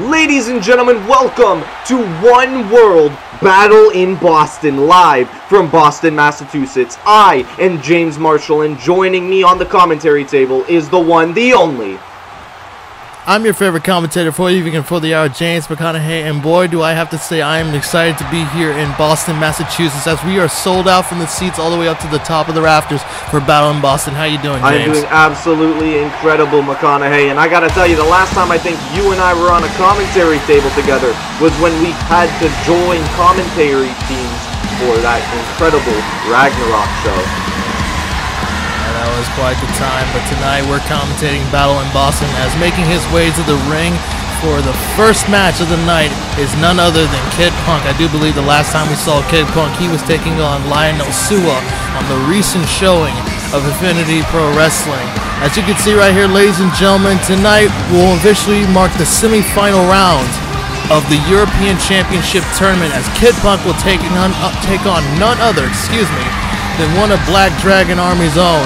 Ladies and gentlemen, welcome to One World Battle in Boston, live from Boston, Massachusetts. I am James Marshall, and joining me on the commentary table is the one, the only. I'm your favorite commentator for Even and for the Hour, James McConaughey, and boy, do I have to say I am excited to be here in Boston, Massachusetts, as we are sold out from the seats all the way up to the top of the rafters for Battle in Boston. How you doing, James? I am doing absolutely incredible, McConaughey, and I gotta tell you, the last time I think you and I were on a commentary table together was when we had to join commentary teams for that incredible Ragnarok show. That was quite the time, but tonight we're commentating Battle in Boston as making his way to the ring for the first match of the night is none other than Kid Punk. I do believe the last time we saw Kid Punk, he was taking on Lionel Suwa on the recent showing of Affinity Pro Wrestling. As you can see right here, ladies and gentlemen, tonight will officially mark the semi-final round of the European Championship Tournament as Kid Punk will take on none other, than one of Black Dragon Army's own,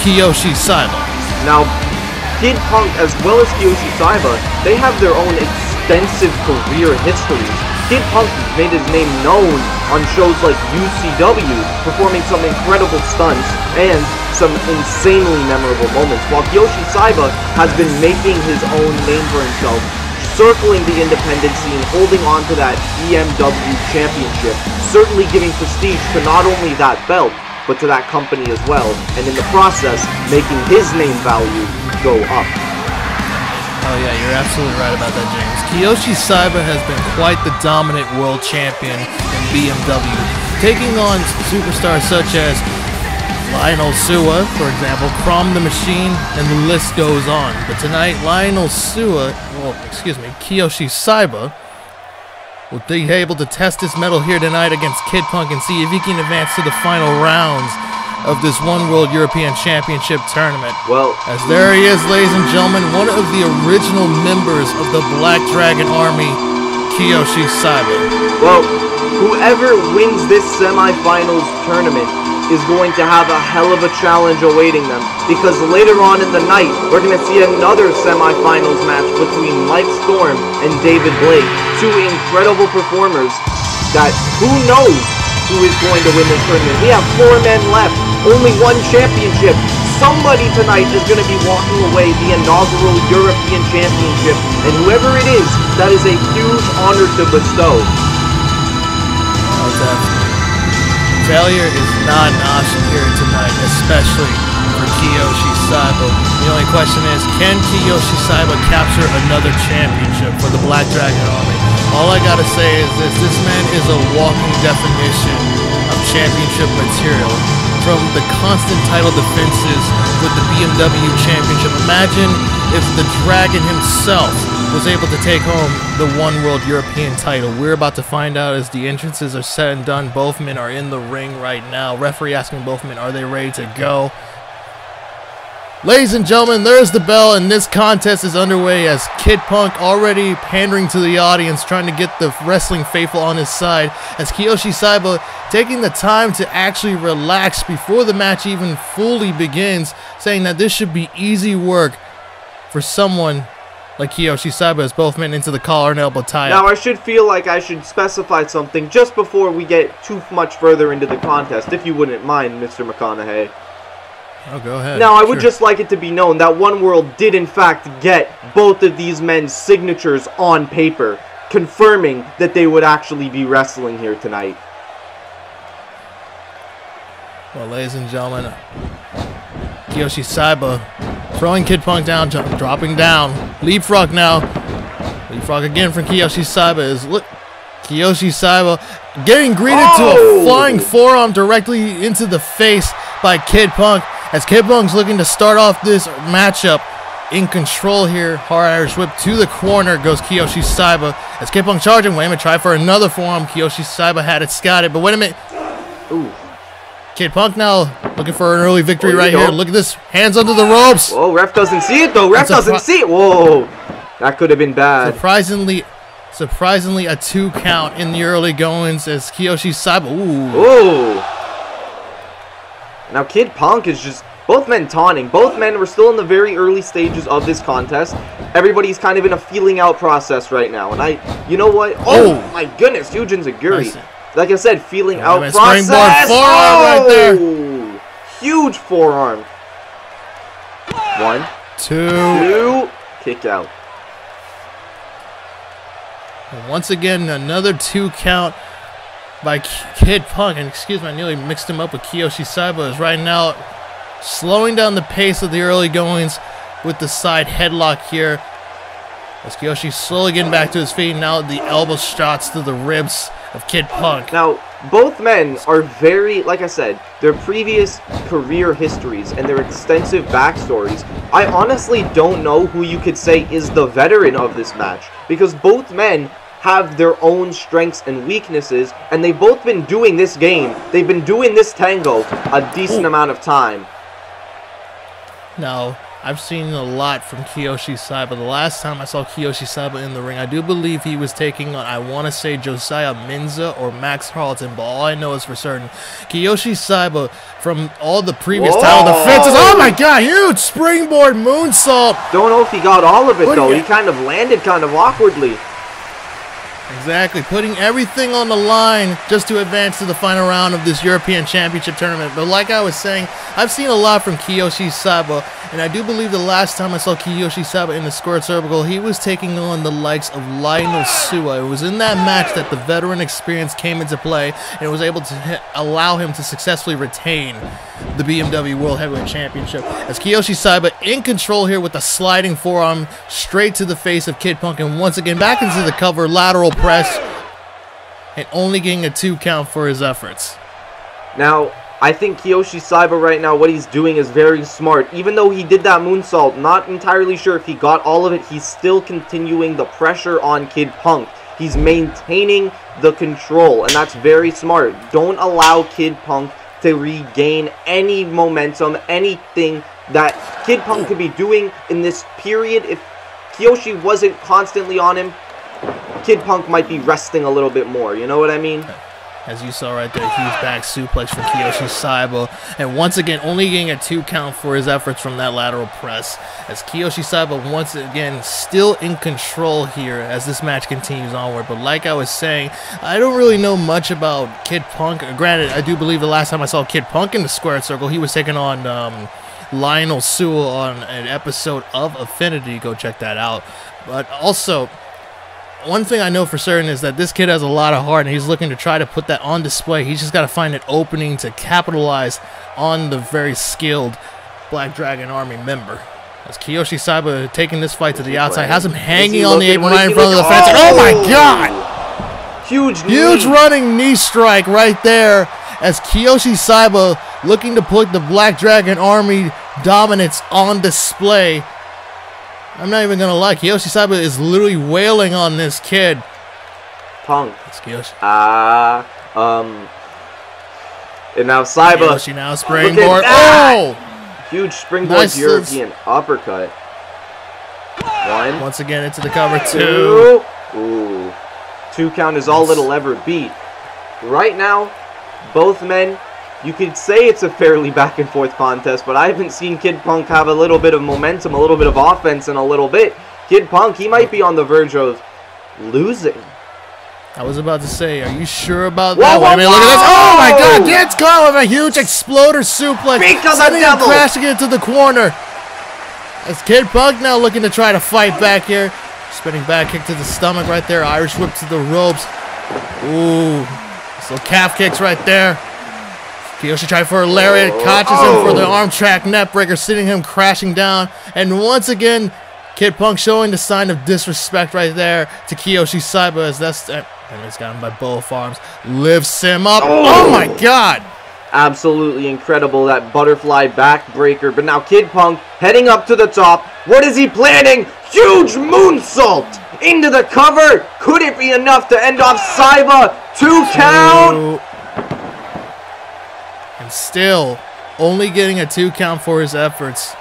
Kiyoshi Saiba. Now, Kid Punk as well as Kiyoshi Saiba, they have their own extensive career histories. Kid Punk made his name known on shows like UCW, performing some incredible stunts and some insanely memorable moments, while Kiyoshi Saiba has been making his own name for himself, circling the independent scene, holding on to that BMW championship, certainly giving prestige to not only that belt, but to that company as well, and in the process, making his name value go up. Oh yeah, you're absolutely right about that, James. Kiyoshi Saiba has been quite the dominant world champion in BMW, taking on superstars such as Lionel Suwa, for example, Krom the Machine, and the list goes on. But tonight, Kiyoshi Saiba will be able to test his mettle here tonight against Kid Punk and see if he can advance to the final rounds of this One World European Championship Tournament. Well, as there he is, ladies and gentlemen, one of the original members of the Black Dragon Army, Kiyoshi Saiba. Well, whoever wins this semifinals tournament is going to have a hell of a challenge awaiting them, because later on in the night we're going to see another semifinals match between Mike Storm and David Blake, two incredible performers that who knows who is going to win this tournament. We have 4 men left, only 1 championship. Somebody tonight is going to be walking away the inaugural European Championship, and whoever it is, that is a huge honor to bestow. Failure is not an option here tonight, especially for Kiyoshi Saiba. The only question is, can Kiyoshi Saiba capture another championship for the Black Dragon Army? All I gotta say is this man is a walking definition of championship material. From the constant title defenses with the BMW Championship, imagine if the Dragon himself was able to take home the One World European title. We're about to find out as the entrances are set and done. Both men are in the ring right now. Referee asking both men, are they ready to go? Ladies and gentlemen, there's the bell, and this contest is underway as Kid Punk already pandering to the audience, trying to get the wrestling faithful on his side, as Kiyoshi Saiba taking the time to actually relax before the match even fully begins, saying that this should be easy work for someone like Kiyoshi Saiba, as both men into the collar and elbow tie. Now, I should feel like I should specify something just before we get too much further into the contest, if you wouldn't mind, Mr. McConaughey. Oh, go ahead. Now, I would just like it to be known that One World did, in fact, get both of these men's signatures on paper, confirming that they would actually be wrestling here tonight. Well, ladies and gentlemen, Kiyoshi Saiba throwing Kid Punk down, dropping down. Leapfrog now. Leapfrog again from Kiyoshi Saiba. Kiyoshi Saiba getting greeted to a flying forearm directly into the face by Kid Punk, as Kid Punk's looking to start off this matchup in control here. Hard Irish whip to the corner goes Kiyoshi Saiba, as Kid Punk charging. Wait a minute, try for another forearm. Kiyoshi Saiba had it scouted, but wait a minute. Ooh. Kid Punk now looking for an early victory right here. Look at this. Hands under the ropes. Whoa, ref doesn't see it though. Ref doesn't see it. Whoa. That could have been bad. Surprisingly, a 2 count in the early goings as Kiyoshi Saiba. Ooh. Now Kid Punk is just Both men taunting. Both men were still in the very early stages of this contest. Everybody's kind of in a feeling out process right now. And you know what? Oh, my goodness, Yujin Zaguri. Like I said, feeling out process. Springboard forearm right there. Huge forearm. One. Two. Kick out. And once again, another two count by Kid Punk. And excuse me, I nearly mixed him up with Kiyoshi Saiba. Is right now slowing down the pace of the early goings with the side headlock here. As Kiyoshi slowly getting back to his feet. Now the elbow shots to the ribs of Kid Punk. Now, both men are very, like I said, their previous career histories and their extensive backstories. I honestly don't know who you could say is the veteran of this match, because both men have their own strengths and weaknesses, and they've both been doing this game. They've been doing this tango a decent amount of time. Now, I've seen a lot from Kiyoshi Saiba. The last time I saw Kiyoshi Saiba in the ring, I do believe he was taking on, I want to say, Josiah Minza or Max Carleton, but all I know is for certain, Kiyoshi Saiba, from all the previous title defenses, oh my god, huge springboard moonsault. Don't know if he got all of it, though. He kind of landed kind of awkwardly. Exactly, putting everything on the line just to advance to the final round of this European Championship Tournament. But like I was saying, I've seen a lot from Kiyoshi Saiba, and I do believe the last time I saw Kiyoshi Saiba in the squared circle, he was taking on the likes of Lionel Suwa. It was in that match that the veteran experience came into play and was able to allow him to successfully retain the BMW World Heavyweight Championship. As Kiyoshi Saiba in control here with a sliding forearm straight to the face of Kid Punk, and once again back into the cover, lateral press, and only getting a 2 count for his efforts. Now, I think Kiyoshi Saiba right now, what he's doing is very smart. Even though he did that moonsault, not entirely sure if he got all of it, he's still continuing the pressure on Kid Punk. He's maintaining the control, and that's very smart. Don't allow Kid Punk to regain any momentum, anything that Kid Punk could be doing in this period. If Kiyoshi wasn't constantly on him, Kid Punk might be resting a little bit more, you know what I mean? As you saw right there, huge back suplex from Kiyoshi Saiba, and once again only getting a 2 count for his efforts from that lateral press, as Kiyoshi Saiba once again still in control here as this match continues onward. But like I was saying, I don't really know much about Kid Punk. Granted, I do believe the last time I saw Kid Punk in the squared circle, he was taking on Lionel Suwa on an episode of Affinity. Go check that out. But also, one thing I know for certain is that this kid has a lot of heart, and he's looking to try to put that on display. He's just got to find an opening to capitalize on the very skilled Black Dragon Army member. As Kiyoshi Saiba taking this fight to the outside, has him hanging on the apron right in front of the fence. Oh my god! Huge running knee strike right there, as Kiyoshi Saiba looking to put the Black Dragon Army dominance on display. I'm not even going to lie, Kiyoshi Saiba is literally wailing on this kid. Punk. Excuse. And now Saiba. Kiyoshi now springboard. Oh! Huge springboard, nice European uppercut. One. Once again into the cover. Two. Ooh. 2 count is all that'll ever beat. Right now, both men, you could say it's a fairly back-and-forth contest, but I haven't seen Kid Punk have a little bit of momentum, a little bit of offense, and a little bit. Kid Punk, he might be on the verge of losing. I was about to say, are you sure about that? Whoa, I mean, look at this. Oh, my God. Gets caught with a huge exploder suplex. Sending him crashing into the corner. As Kid Punk now looking to try to fight back here. Spinning back kick to the stomach right there. Irish whip to the ropes. Ooh. So calf kicks right there. Kiyoshi tried for a lariat, catches him for the arm track net breaker, sending him crashing down. And once again, Kid Punk showing the sign of disrespect right there to Kiyoshi Saiba, as that's and he's got him by both arms. Lifts him up. Oh my god! Absolutely incredible, that butterfly backbreaker. But now Kid Punk heading up to the top. What is he planning? Huge moonsault into the cover. Could it be enough to end off Saiba? 2 count. And still only getting a 2 count for his efforts.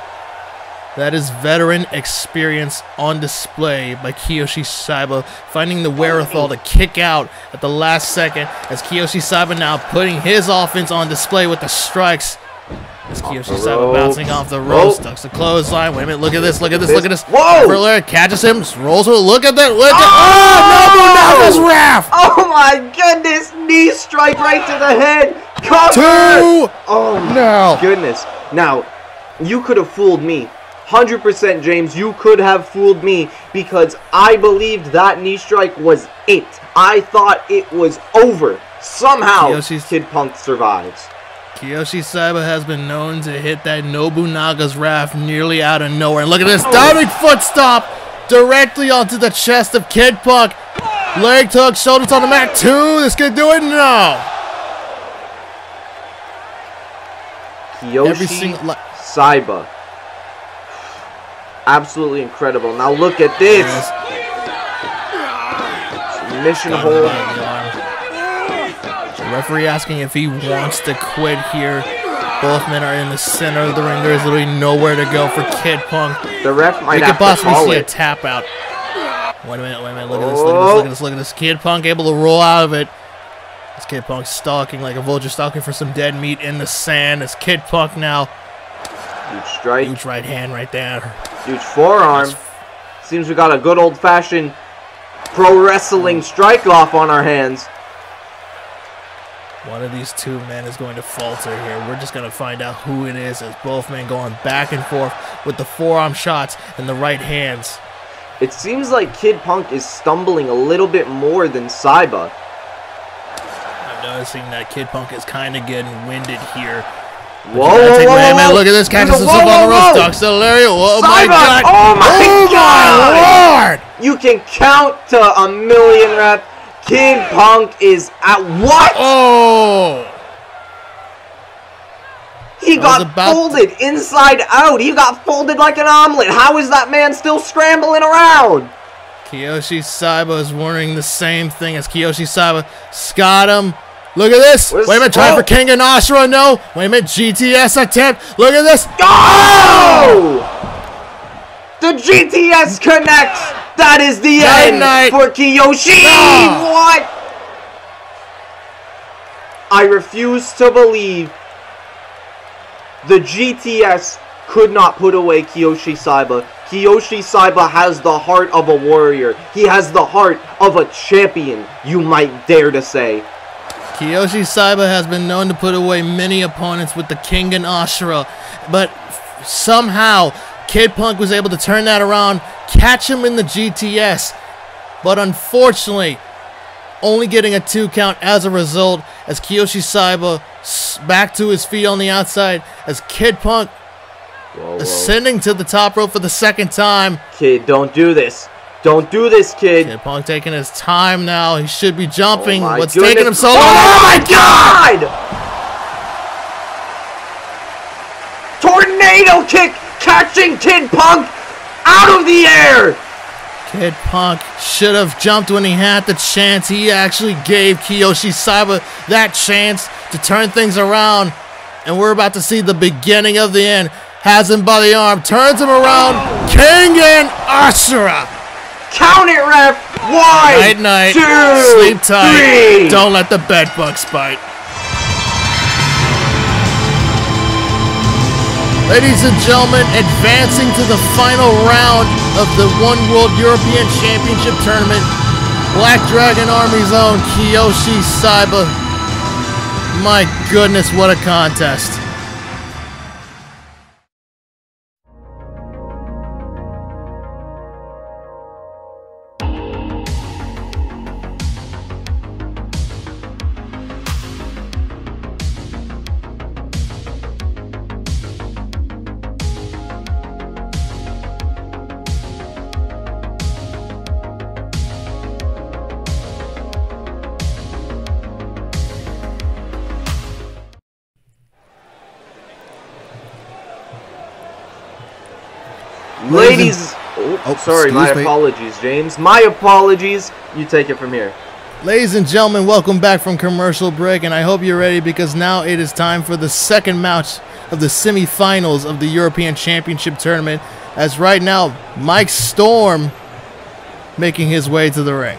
That is veteran experience on display by Kiyoshi Saiba, finding the wherewithal to kick out at the last second, as Kiyoshi Saiba now putting his offense on display with the strikes. It's Kiyoshi Saiba bouncing off the ropes, ducks the clothesline. Wait a minute, look at this, look at this, look at this. Whoa! Everlair catches him, rolls him. Look at that. Look at oh, Nobunaga Raft. Oh my goodness, knee strike right to the head. Cover. Two. Oh my goodness. Now, you could have fooled me. 100%, James, you could have fooled me because I believed that knee strike was it. I thought it was over. Somehow, Kid Punk survives. Kiyoshi Saiba has been known to hit that Nobunaga's raft nearly out of nowhere. And look at this diving foot stomp directly onto the chest of Kid Punk. Leg tuck, shoulders on the mat. Two. This could do it. No. Kiyoshi Saiba. Absolutely incredible. Now look at this. Submission hold. Referee asking if he wants to quit here. Both men are in the center of the ring. There is literally nowhere to go for Kid Punk. The ref might have to call it. We could possibly see a tap out. Wait a minute, wait a minute. Look at this, look at this, look at this, look at this. Kid Punk able to roll out of it. This Kid Punk stalking like a vulture stalking for some dead meat in the sand. It's Kid Punk now. Huge strike. Huge right hand right there. Huge forearm. Seems we got a good old-fashioned pro wrestling strike off on our hands. One of these two men is going to falter here. We're just going to find out who it is as both men going back and forth with the forearm shots and the right hands. It seems like Kid Punk is stumbling a little bit more than Saiba. I'm noticing that Kid Punk is kind of getting winded here. Whoa, whoa, whoa, look at this. Catches us up on the ropes. Ducks the lariat. Oh my God. Oh my God. Lord. You can count to a million reps. Kid Punk is at what? Oh! He got folded inside out. He got folded like an omelet. How is that man still scrambling around? Kiyoshi Saiba is warning the same thing as Kiyoshi Saiba. Scott him. Look at this. Wait a minute. Try for Kengan Ashura. No. Wait a minute. GTS attempt. Look at this. Oh! The GTS connects. That is the end for Kiyoshi! No. What? I refuse to believe the GTS could not put away Kiyoshi Saiba. Kiyoshi Saiba has the heart of a warrior. He has the heart of a champion, you might dare to say. Kiyoshi Saiba has been known to put away many opponents with the Kengan Ashura, but somehow Kid Punk was able to turn that around, catch him in the GTS, but unfortunately only getting a 2 count as a result as Kiyoshi Saiba back to his feet on the outside as Kid Punk ascending to the top rope for the second time. Kid, don't do this. Don't do this, Kid. Kid Punk taking his time now. He should be jumping. What's taking him so long? Oh my God! Tornado kick! Catching Kid Punk out of the air! Kid Punk should have jumped when he had the chance. He actually gave Kiyoshi Saiba that chance to turn things around. And we're about to see the beginning of the end. Has him by the arm, turns him around. Kengan Ashura! Count it, ref! One, night, night. Two, sleep tight. Three. Don't let the bedbugs bite. Ladies and gentlemen, advancing to the final round of the One World European Championship Tournament, Black Dragon Army's own Kiyoshi Saiba. My goodness, what a contest. Ladies, sorry, my apologies, James. My apologies. You take it from here. Ladies and gentlemen, welcome back from commercial break, and I hope you're ready because now it is time for the second match of the semifinals of the European Championship Tournament, as right now, Mike Storm making his way to the ring.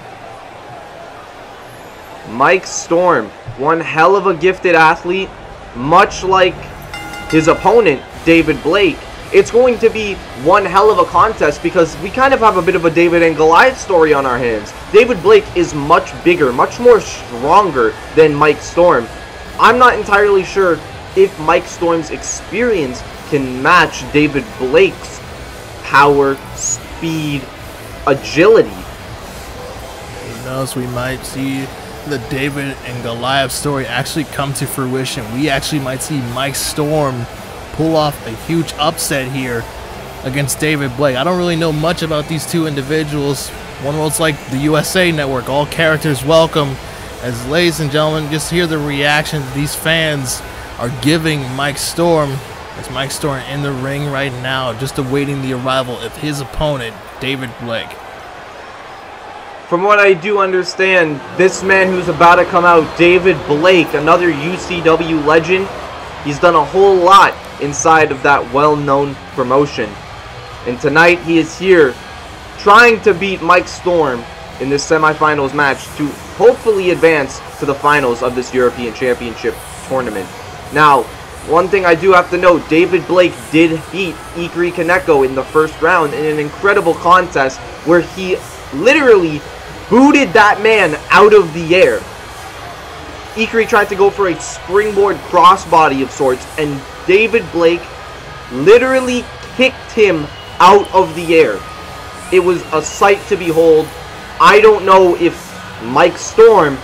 Mike Storm, one hell of a gifted athlete, much like his opponent, David Blake. It's going to be one hell of a contest because we kind of have a bit of a David and Goliath story on our hands. David Blake is much bigger, much more stronger than Mike Storm. I'm not entirely sure if Mike Storm's experience can match David Blake's power, speed, agility. Who knows, we might see the David and Goliath story actually come to fruition. We actually might see Mike Storm pull off a huge upset here against David Blake. I don't really know much about these two individuals. One World's like the USA Network, all characters welcome. As ladies and gentlemen, just hear the reaction these fans are giving Mike Storm. It's Mike Storm in the ring right now, just awaiting the arrival of his opponent, David Blake. From what I do understand, this man who's about to come out, David Blake, another UCW legend, he's done a whole lot inside of that well-known promotion. And tonight he is here trying to beat Mike Storm in this semifinals match to hopefully advance to the finals of this European Championship Tournament. Now, one thing I do have to note, David Blake did beat Ikari Kaneko in the first round in an incredible contest where he literally booted that man out of the air. Ikari tried to go for a springboard crossbody of sorts, and David Blake literally kicked him out of the air. It was a sight to behold. I don't know if Mike Storm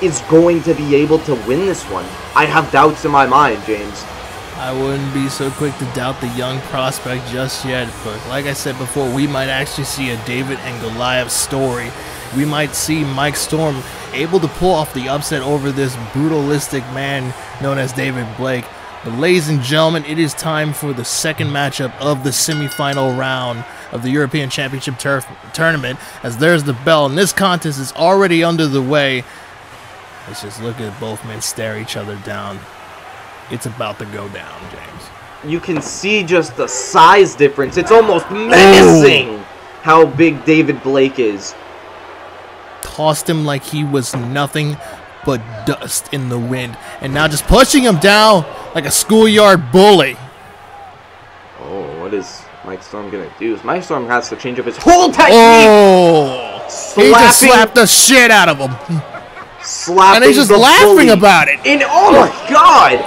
is going to be able to win this one. I have doubts in my mind, James. I wouldn't be so quick to doubt the young prospect just yet, but like I said before, we might actually see a David and Goliath story. We might see Mike Storm able to pull off the upset over this brutalistic man known as David Blake. But ladies and gentlemen, it is time for the second matchup of the semifinal round of the European Championship Tournament, as there's the bell, and this contest is already under the way. Let's just look at both men stare each other down. It's about to go down, James. You can see just the size difference. It's almost menacing how big David Blake is. Tossed him like he was nothing but dust in the wind, and now just pushing him down like a schoolyard bully. Oh, what is Mike Storm gonna do? Mike Storm has to change up his whole technique. Oh, he just slapped the shit out of him. And he's just laughing about it. And oh my god,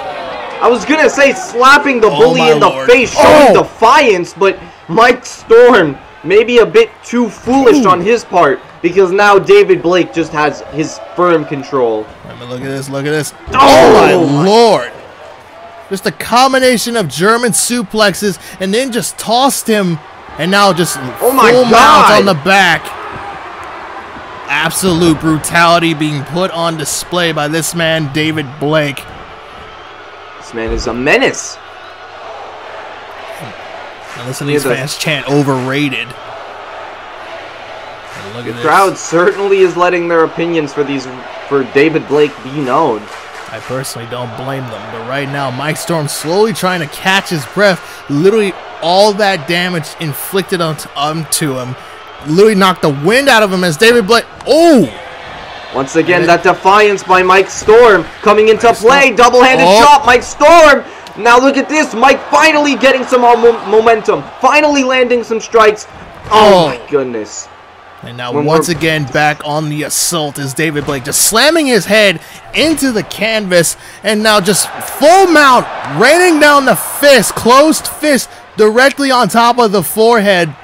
I was gonna say slapping the bully in the face, showing defiance, but Mike Storm maybe a bit too foolish on his part, because now David Blake just has his firm control. I mean, look at this, look at this. Oh my lord. Just a combination of German suplexes and then just tossed him, and now just full mount on the back. Absolute brutality being put on display by this man, David Blake. This man is a menace. Now listen to these fans chant overrated. The crowd certainly is letting their opinions for David Blake be known. I personally don't blame them, but right now Mike Storm slowly trying to catch his breath. Literally all that damage inflicted onto him. Literally knocked the wind out of him as David Blake. Oh! Once again, that defiance by Mike Storm coming into play. Double-handed chop, Mike Storm. Now look at this. Mike finally getting some momentum. Finally landing some strikes. Oh, my goodness. And now once again back on the assault is David Blake, just slamming his head into the canvas, and now just full mount, raining down the fist, closed fist directly on top of the forehead.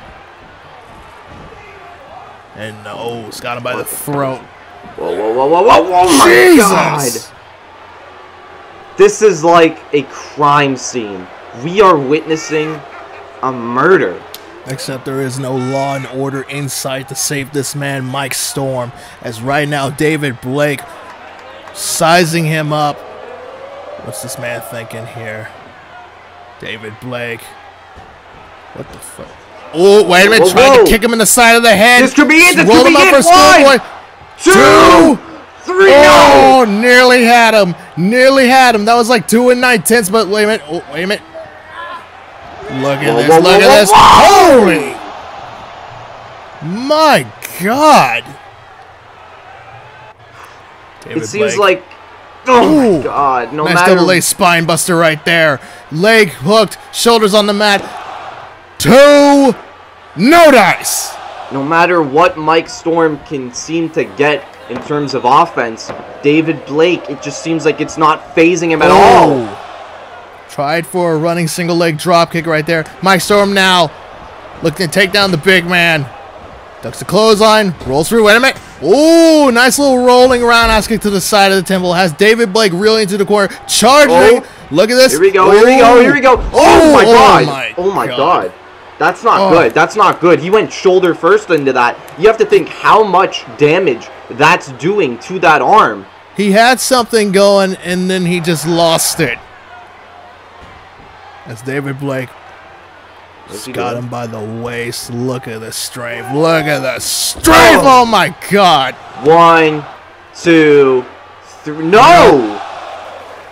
And oh, it's got him by the throat. Whoa, whoa, whoa, whoa, whoa, whoa, Jesus. My god. This is like a crime scene. We are witnessing a murder. Except there is no law and order in sight to save this man, Mike Storm. As right now, David Blake sizing him up. What's this man thinking here? David Blake. What the fuck? Oh, wait a minute. Trying to kick him in the side of the head. This could be it. This could be it. One, two, three. Oh, nearly had him. Nearly had him. That was like 2 9/10, but wait a minute. Oh, wait a minute. Look at this, look at this. Holy! My god! David Blake. It seems like Oh, my God. No matter. Nice double leg spine buster right there. Leg hooked, shoulders on the mat. Two. No dice. No matter what Mike Storm can seem to get in terms of offense, David Blake, it just seems like it's not phasing him at all. Tried for a running single leg drop kick right there. Mike Storm now looking to take down the big man. Ducks the clothesline, rolls through, wait a minute. Ooh, nice little rolling roundhouse kick to the side of the temple. Has David Blake reeling into the corner, charging. Oh, look at this. Here we go, here we go, here we go. Oh, my God. Oh my God. That's not good. That's not good. He went shoulder first into that. You have to think how much damage that's doing to that arm. He had something going, and then he just lost it. That's David Blake. Got him by the waist. Look at the strafe. Look at the strafe. Oh my God. 1, 2, 3. No!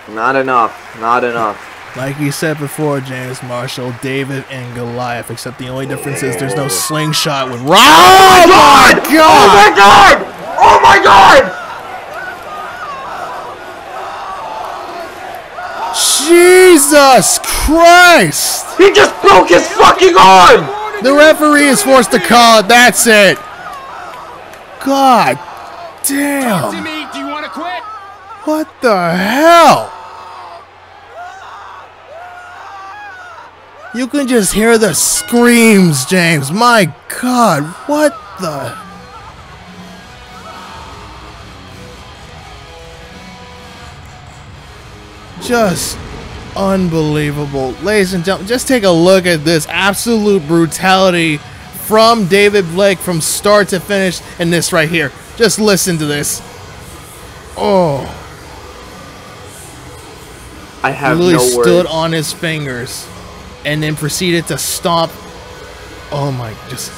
Not enough. Not enough. Like you said before, James Marshall, David, and Goliath, except the only difference is there's no slingshot with Rob. Oh my God! Oh my God! Oh my God! Jesus Christ! He just broke his fucking arm! The referee is forced to call it. That's it. God damn. Talk to me. Do you want to quit? What the hell? You can just hear the screams, James. My God, what the... Just unbelievable. Ladies and gentlemen, just take a look at this absolute brutality from David Blake from start to finish, and this right here. Just listen to this. Oh. I have no words. He literally stood on his fingers. And then proceeded to stomp. Oh my! Just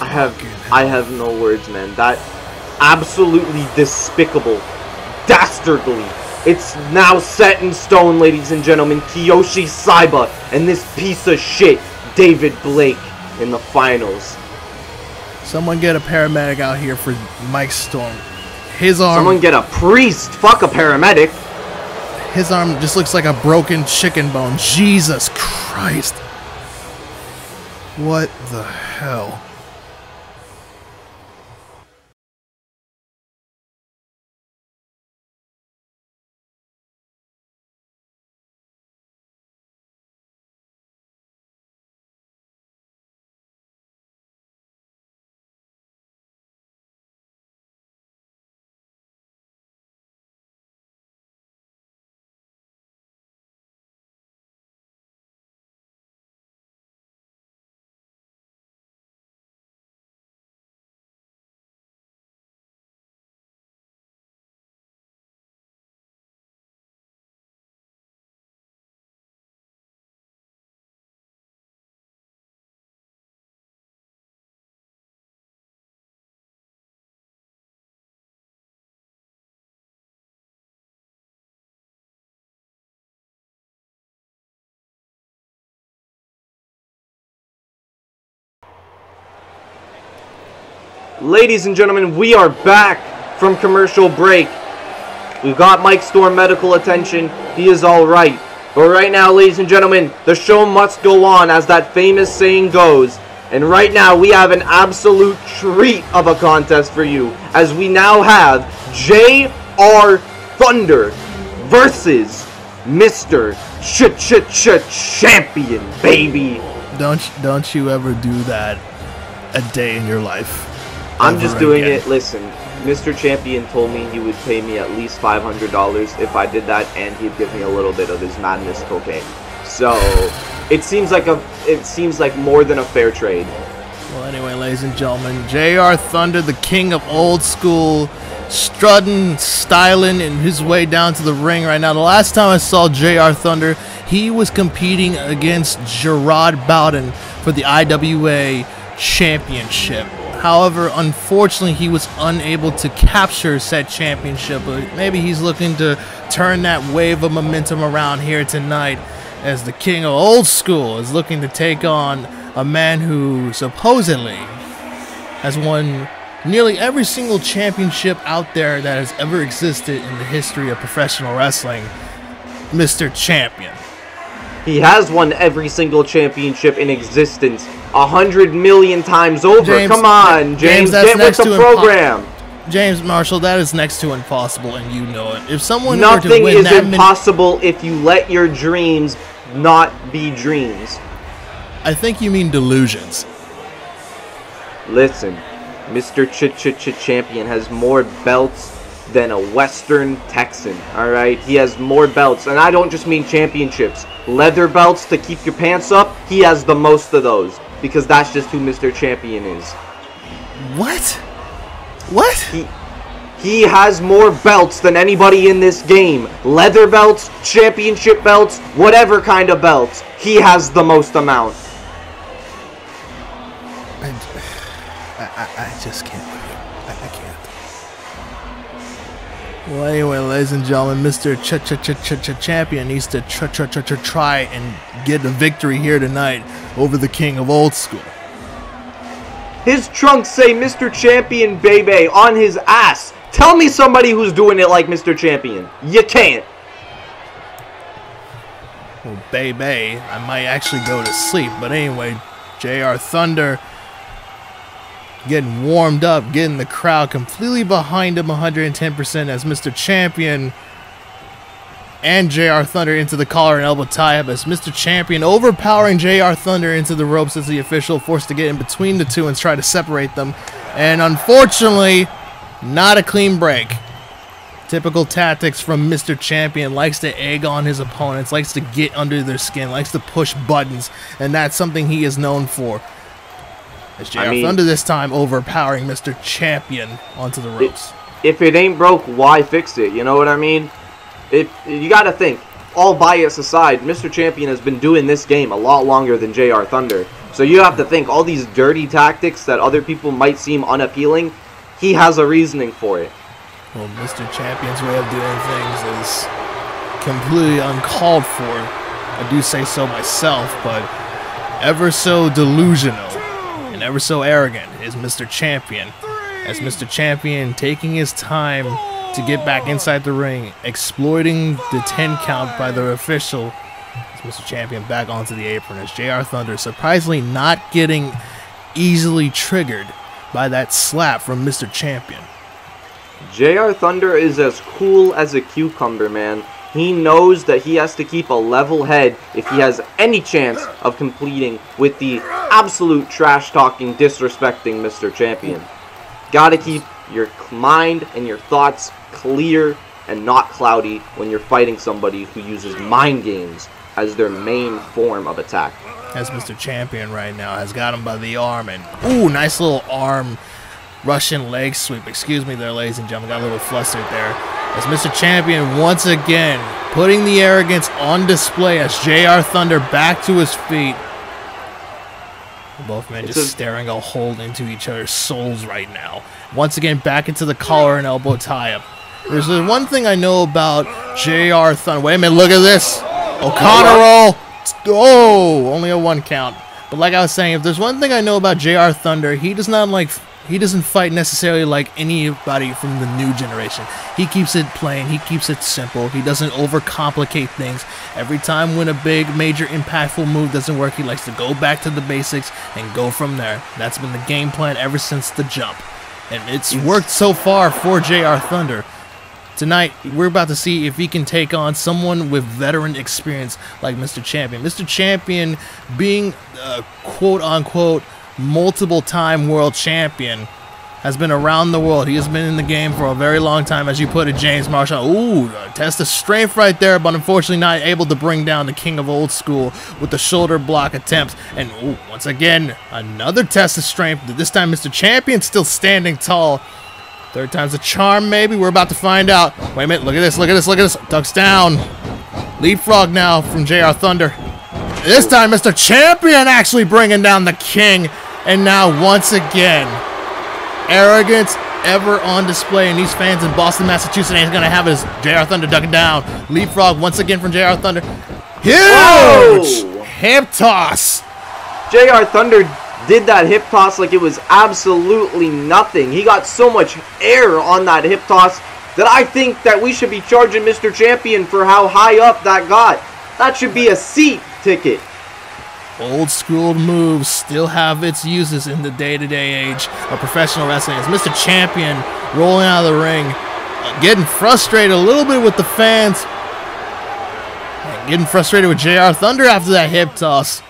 I have no words, man. That absolutely despicable, dastardly. It's now set in stone, ladies and gentlemen. Kiyoshi Saiba and this piece of shit, David Blake, in the finals. Someone get a paramedic out here for Mike Storm. His arm. Someone get a priest. Fuck a paramedic. His arm just looks like a broken chicken bone. Jesus Christ. What the hell? Ladies and gentlemen, we are back from commercial break. We've got Mike Storm medical attention. He is all right. But right now, ladies and gentlemen, the show must go on, as that famous saying goes. And right now, we have an absolute treat of a contest for you, as we now have J.R. Thunder versus Mr. Champion, baby. Don't you ever do that a day in your life. I'm just doing it. Listen, Mr. Champion told me he would pay me at least $500 if I did that, and he'd give me a little bit of his madness cocaine. So it seems like more than a fair trade. Well, anyway, ladies and gentlemen, J.R. Thunder, the king of old school, strutting, styling, and his way down to the ring right now. The last time I saw J.R. Thunder, he was competing against Gerard Bowden for the IWA Championship. However, unfortunately, he was unable to capture said championship, but maybe he's looking to turn that wave of momentum around here tonight, as the king of old school is looking to take on a man who supposedly has won nearly every single championship out there that has ever existed in the history of professional wrestling, Mr. Champion. He has won every single championship in existence 100 million times over. James, come on, James, get with the program. James Marshall, that is next to impossible, and you know it. If someone Nothing were to win is impossible if you let your dreams not be dreams. I think you mean delusions. Listen, Mr. Champion has more belts than a Western Texan, alright? He has more belts, and I don't just mean championships. Leather belts to keep your pants up, he has the most of those, because that's just who Mr. Champion is. What? What? He has more belts than anybody in this game. Leather belts, championship belts, whatever kind of belts. He has the most amount. I just can't. I can't. Well, anyway, ladies and gentlemen, Mr. Champion needs to try and get a victory here tonight over the king of old school. His trunks say Mr. Champion Bebe on his ass. Tell me somebody who's doing it like Mr. Champion. You can't. Well, Bebe, I might actually go to sleep. But anyway, J.R. Thunder getting warmed up, getting the crowd completely behind him 110% as Mr. Champion and J.R. Thunder into the collar and elbow tie-up as Mr. Champion overpowering J.R. Thunder into the ropes as the official forced to get in between the two and try to separate them. And unfortunately, not a clean break. Typical tactics from Mr. Champion. Likes to egg on his opponents, likes to get under their skin, likes to push buttons, and that's something he is known for. As J.R. Thunder this time overpowering Mr. Champion onto the ropes. If it ain't broke, why fix it? You know what I mean? You gotta think, all bias aside, Mr. Champion has been doing this game a lot longer than J.R. Thunder. So you have to think, all these dirty tactics that other people might seem unappealing, he has a reasoning for it. Well, Mr. Champion's way of doing things is completely uncalled for. I do say so myself, but ever so delusional and ever so arrogant is Mr. Champion. As Mr. Champion taking his time to get back inside the ring, exploiting the 10 count by the official. Mr. Champion back onto the apron as J.R. Thunder surprisingly not getting easily triggered by that slap from Mr. Champion. J.R. Thunder is as cool as a cucumber, man. He knows that he has to keep a level head if he has any chance of completing with the absolute trash-talking, disrespecting Mr. Champion. Gotta keep your mind and your thoughts clear and not cloudy when you're fighting somebody who uses mind games as their main form of attack. As Mr. Champion right now has got him by the arm, and ooh, nice little arm Russian leg sweep. Excuse me there, ladies and gentlemen, got a little flustered there. As Mr. Champion once again putting the arrogance on display as J.R. Thunder back to his feet. Both men just staring a hole into each other's souls right now. Once again, back into the collar and elbow tie-up. There's one thing I know about J.R. Thunder. Wait a minute, look at this. O'Connor roll. Oh, only a one count. But like I was saying, if there's one thing I know about J.R. Thunder, he doesn't fight necessarily like anybody from the new generation. He keeps it plain. He keeps it simple. He doesn't overcomplicate things. Every time when a big, major, impactful move doesn't work, he likes to go back to the basics and go from there. That's been the game plan ever since the jump. And it's worked so far for J.R. Thunder. Tonight, we're about to see if he can take on someone with veteran experience like Mr. Champion. Mr. Champion being quote-unquote multiple-time world champion, has been around the world. He has been in the game for a very long time, as you put it, James Marshall. Ooh, test of strength right there, but unfortunately not able to bring down the king of old school with the shoulder block attempt. And ooh, once again, another test of strength. This time, Mr. Champion's still standing tall. Third time's a charm, maybe? We're about to find out. Wait a minute, look at this, look at this, look at this. Ducks down. Leapfrog now from J.R. Thunder. This time, Mr. Champion actually bringing down the king. And now, once again, arrogance ever on display, and these fans in Boston, Massachusetts ain't gonna have it as J.R. Thunder ducking down. Leapfrog once again from J.R. Thunder. Huge! Whoa! Hip toss! J.R. Thunder did that hip toss like it was absolutely nothing. He got so much air on that hip toss that I think that we should be charging Mr. Champion for how high up that got. That should be a seat ticket. Old school moves still have its uses in the day-to-day age of professional wrestling. As Mr. Champion rolling out of the ring, getting frustrated a little bit with the fans, getting frustrated with J.R. Thunder after that hip toss.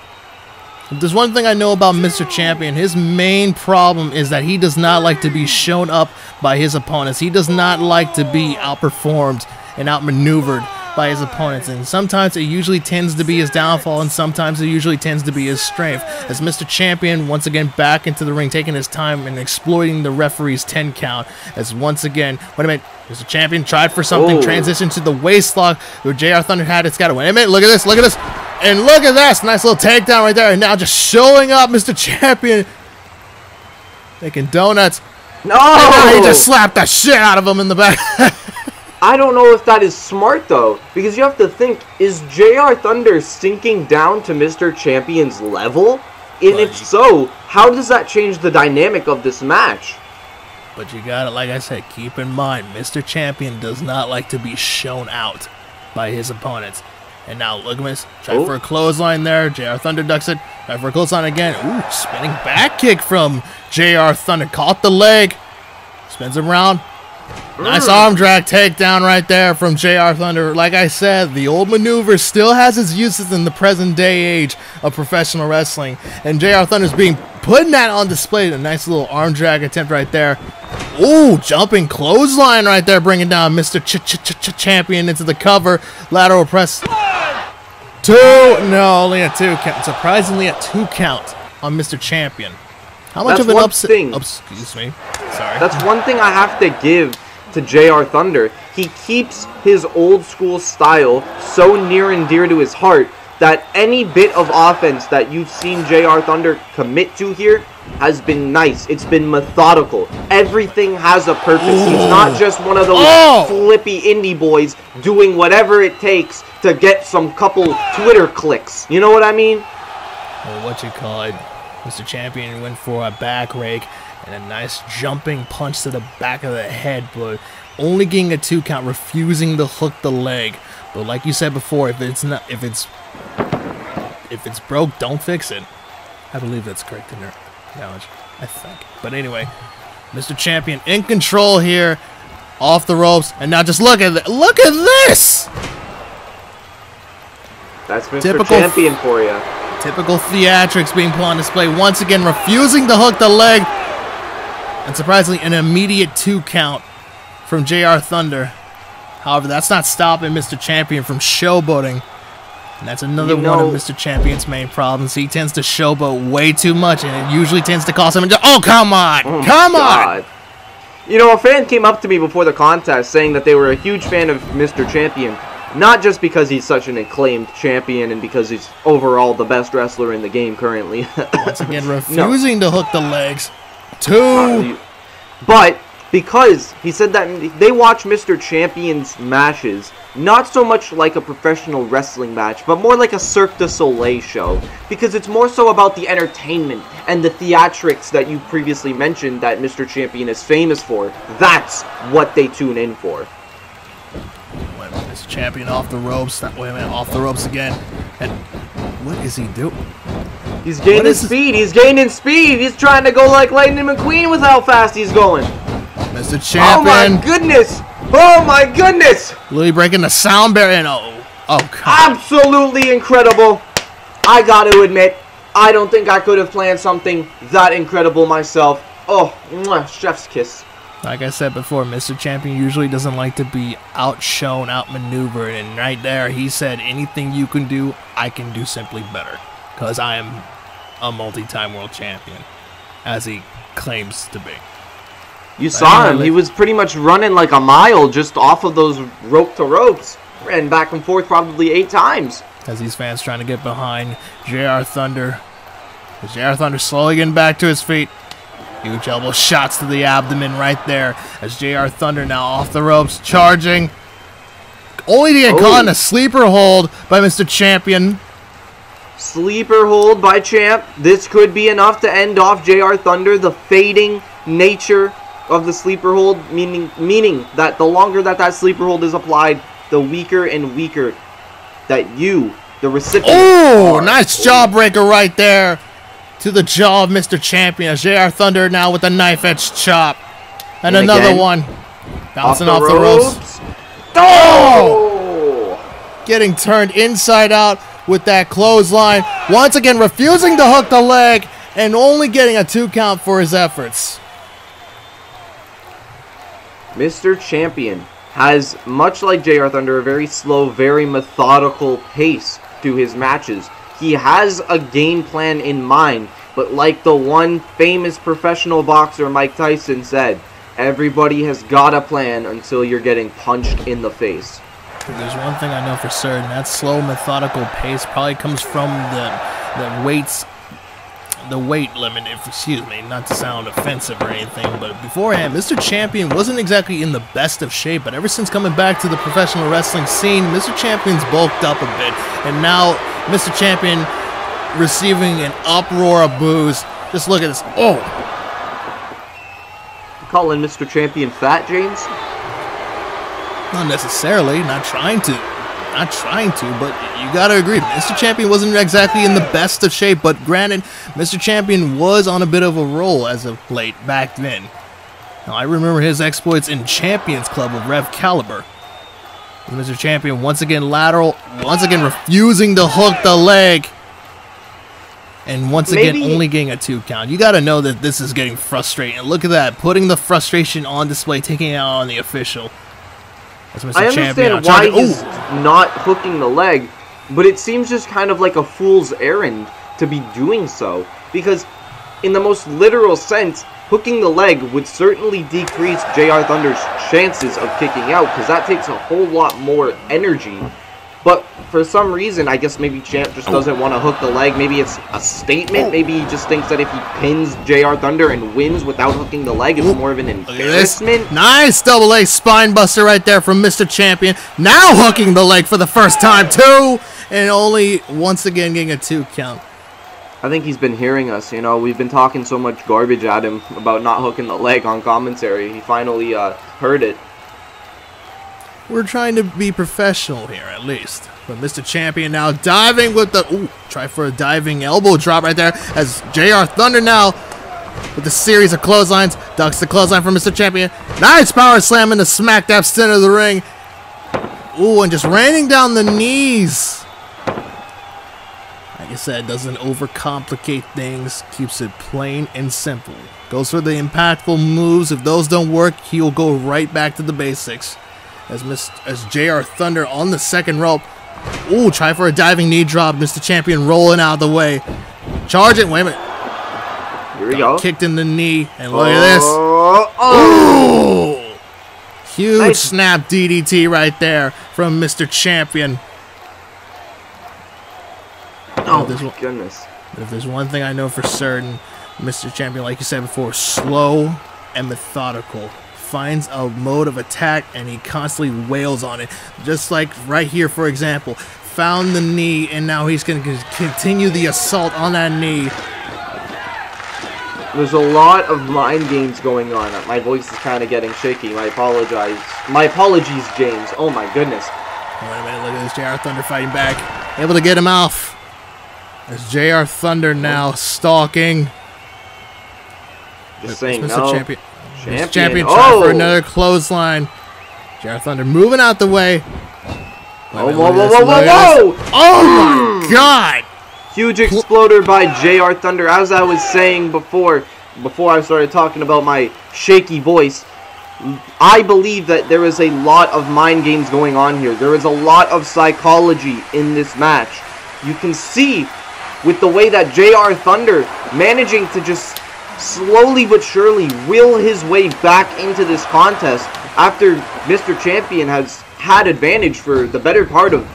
If there's one thing I know about Mr. Champion, his main problem is that he does not like to be shown up by his opponents. He does not like to be outperformed and outmaneuvered by his opponents, and sometimes it usually tends to be his downfall, and sometimes it usually tends to be his strength. As Mr. Champion once again back into the ring, taking his time and exploiting the referee's 10 count. As once again, wait a minute, Mr. Champion tried for something, transitioned to the waist lock where J.R. Thunder had it. It's got it. Wait a minute, look at this, look at this, and look at this, nice little takedown right there. And now just showing up, Mr. Champion making donuts. No, and he just slapped the shit out of him in the back. I don't know if that is smart, though, because you have to think, is J.R. Thunder sinking down to Mr. Champion's level? And if so, how does that change the dynamic of this match? But you gotta, like I said, keep in mind, Mr. Champion does not like to be shown out by his opponents. And now, look at this, try for a clothesline there, J.R. Thunder ducks it, try for a clothesline again, ooh, spinning back kick from J.R. Thunder, caught the leg, spins him around. Nice arm drag takedown right there from J.R. Thunder. Like I said, the old maneuver still has its uses in the present day age of professional wrestling. And J.R. Thunder's putting that on display. A nice little arm drag attempt right there. Ooh, jumping clothesline right there, bringing down Mr. Champion into the cover. Lateral press. Two. No, only a two count. Surprisingly, a two count on Mr. Champion. How much of an upset? Excuse me. Sorry. That's one thing I have to give to J.R. Thunder. He keeps his old school style so near and dear to his heart that any bit of offense that you've seen J.R. Thunder commit to here has been nice. It's been methodical. Everything has a purpose. He's not just one of those flippy indie boys doing whatever it takes to get some couple Twitter clicks. You know what I mean? Well, what you call it? Mr. Champion went for a back rake and a nice jumping punch to the back of the head, but only getting a two count, refusing to hook the leg. But like you said before, if it's broke, don't fix it. I believe that's correct in their knowledge, I think. But anyway, Mr. Champion in control here, off the ropes, and now just look at that. Look at this. That's Mr. Champion for you. Typical theatrics being put on display once again, refusing to hook the leg, and surprisingly an immediate two count from J.R. Thunder. However, that's not stopping Mr. Champion from showboating, and that's another one of Mr. Champion's main problems. He tends to showboat way too much, and it usually tends to cost him oh come on. You know, a fan came up to me before the contest saying that they were a huge fan of Mr. Champion, not just because he's such an acclaimed champion and because he's overall the best wrestler in the game currently. Once again, refusing to hook the legs. Two. But because he said that they watch Mr. Champion's matches not so much like a professional wrestling match, but more like a Cirque du Soleil show, because it's more so about the entertainment and the theatrics that you previously mentioned that Mr. Champion is famous for. That's what they tune in for. Mr. Champion off the ropes. Wait a minute, off the ropes again. And what is he doing? He's gaining speed. He's gaining speed. He's trying to go like Lightning McQueen with how fast he's going. Mr. Champion. Oh my goodness. Oh my goodness. Literally breaking the sound barrier. And oh, God. Absolutely incredible. I got to admit, I don't think I could have planned something that incredible myself. Oh, mwah, chef's kiss. Like I said before, Mr. Champion usually doesn't like to be outshone, outmaneuvered, and right there he said, anything you can do, I can do simply better, because I am a multi-time world champion, as he claims to be. You saw him. He was pretty much running like a mile just off of those rope-to-ropes, ran back and forth probably 8 times. As these fans trying to get behind J.R. Thunder. J.R. Thunder slowly getting back to his feet. Huge elbow shots to the abdomen right there as J.R. Thunder now off the ropes, charging. Only to get caught in a sleeper hold by Mr. Champion. Sleeper hold by Champ. This could be enough to end off J.R. Thunder. The fading nature of the sleeper hold, meaning that the longer that sleeper hold is applied, the weaker and weaker that you, the recipient. Oh, nice jawbreaker right there to the jaw of Mr. Champion. J.R. Thunder now with a knife edge chop. And another again, one. Bouncing off the ropes. Oh! Getting turned inside out with that clothesline. Once again, refusing to hook the leg and only getting a 2 count for his efforts. Mr. Champion has, much like J.R. Thunder, a very slow, very methodical pace to his matches. He has a game plan in mind, but like the one famous professional boxer, Mike Tyson, said, everybody has got a plan until you're getting punched in the face. If there's one thing I know for certain, that slow, methodical pace probably comes from the weight limit, excuse me, not to sound offensive or anything, but beforehand, Mr. Champion wasn't exactly in the best of shape, but ever since coming back to the professional wrestling scene, Mr. Champion's bulked up a bit, and now Mr. Champion receiving an uproar of boos. Just look at this. Oh! You calling Mr. Champion fat, James? Not necessarily, not trying to, but you gotta agree, Mr. Champion wasn't exactly in the best of shape, but granted, Mr. Champion was on a bit of a roll as of late back then. Now, I remember his exploits in Champions Club with Rev Caliber. And Mr. Champion once again lateral, once again refusing to hook the leg. And once again, only getting a 2 count. You gotta know that this is getting frustrating. And look at that, putting the frustration on display, taking it out on the official. I understand why he's not hooking the leg, but it seems just kind of like a fool's errand to be doing so, because in the most literal sense, hooking the leg would certainly decrease J.R. Thunder's chances of kicking out, because that takes a whole lot more energy. But for some reason, I guess maybe Champ just doesn't want to hook the leg. Maybe it's a statement. Maybe he just thinks that if he pins J.R. Thunder and wins without hooking the leg, it's more of an embarrassment. Nice double A spine buster right there from Mr. Champion. Now hooking the leg for the first time, too. And only once again getting a 2 count. I think he's been hearing us. You know, we've been talking so much garbage at him about not hooking the leg on commentary. He finally heard it. We're trying to be professional here, at least. But Mr. Champion now diving with the... Ooh, try for a diving elbow drop right there as J.R. Thunder now with a series of clotheslines. Ducks the clothesline from Mr. Champion. Nice power slam into smack dab center of the ring. Ooh, and just raining down the knees. Like I said, doesn't overcomplicate things. Keeps it plain and simple. Goes for the impactful moves. If those don't work, he'll go right back to the basics. As J.R. Thunder on the second rope. Ooh, try for a diving knee drop. Mr. Champion rolling out of the way. Charging. Wait a minute. Here we go. Kicked in the knee. And look at this. Oh. Ooh. Huge snap DDT right there from Mr. Champion. Oh, my goodness. But if there's one thing I know for certain, Mr. Champion, like you said before, slow and methodical. Finds a mode of attack and he constantly wails on it. Just like right here, for example, found the knee and now he's going to continue the assault on that knee. There's a lot of mind games going on. My voice is kind of getting shaky. My apologies, James. Oh my goodness. Wait a minute, look at this J.R. Thunder fighting back. Able to get him off. There's J.R. Thunder now stalking. Just saying no. Champion. Champion try for another clothesline. J.R. Thunder moving out the way. Oh, whoa! Oh my God! Huge exploder by J.R. Thunder. As I was saying before I started talking about my shaky voice, I believe that there is a lot of mind games going on here. There is a lot of psychology in this match. You can see with the way that J.R. Thunder managing to just slowly but surely will his way back into this contest after Mr. Champion has had advantage for the better part of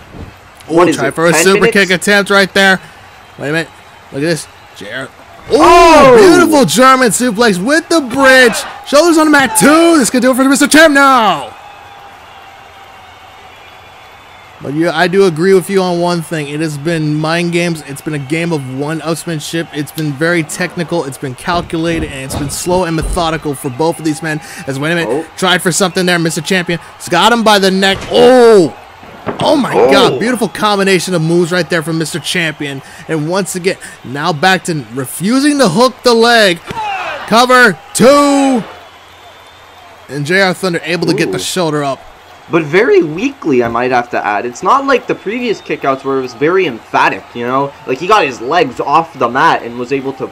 what is it, 10 minutes? Try for a super kick attempt right there. Wait a minute. Look at this. J.R. Oh, beautiful German suplex with the bridge. Shoulders on the mat, too. This could do it for Mr. Champ now. But I do agree with you on one thing. It has been mind games. It's been a game of one-upsmanship. It's been very technical. It's been calculated, and it's been slow and methodical for both of these men. As wait a minute, tried for something there, Mr. Champion. It's got him by the neck. Oh! Oh my God, beautiful combination of moves right there from Mr. Champion. And once again, now back to refusing to hook the leg. Cover, two. And J.R. Thunder able to get the shoulder up. But very weakly, I might have to add. It's not like the previous kickouts where it was very emphatic, you know? Like, he got his legs off the mat and was able to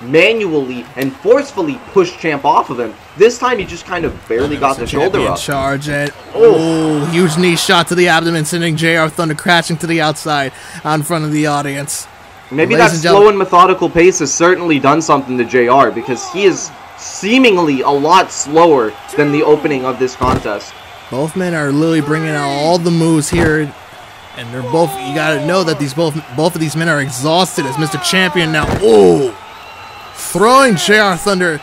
manually and forcefully push Champ off of him. This time, he just kind of barely got the shoulder up. Charge it. Oh, huge knee shot to the abdomen, sending J.R. Thunder crashing to the outside in front of the audience. Maybe that slow and methodical pace has certainly done something to J.R. because he is seemingly a lot slower than the opening of this contest. Both men are literally bringing out all the moves here. And they're both, you gotta know that these both of these men are exhausted as Mr. Champion now, throwing J.R. Thunder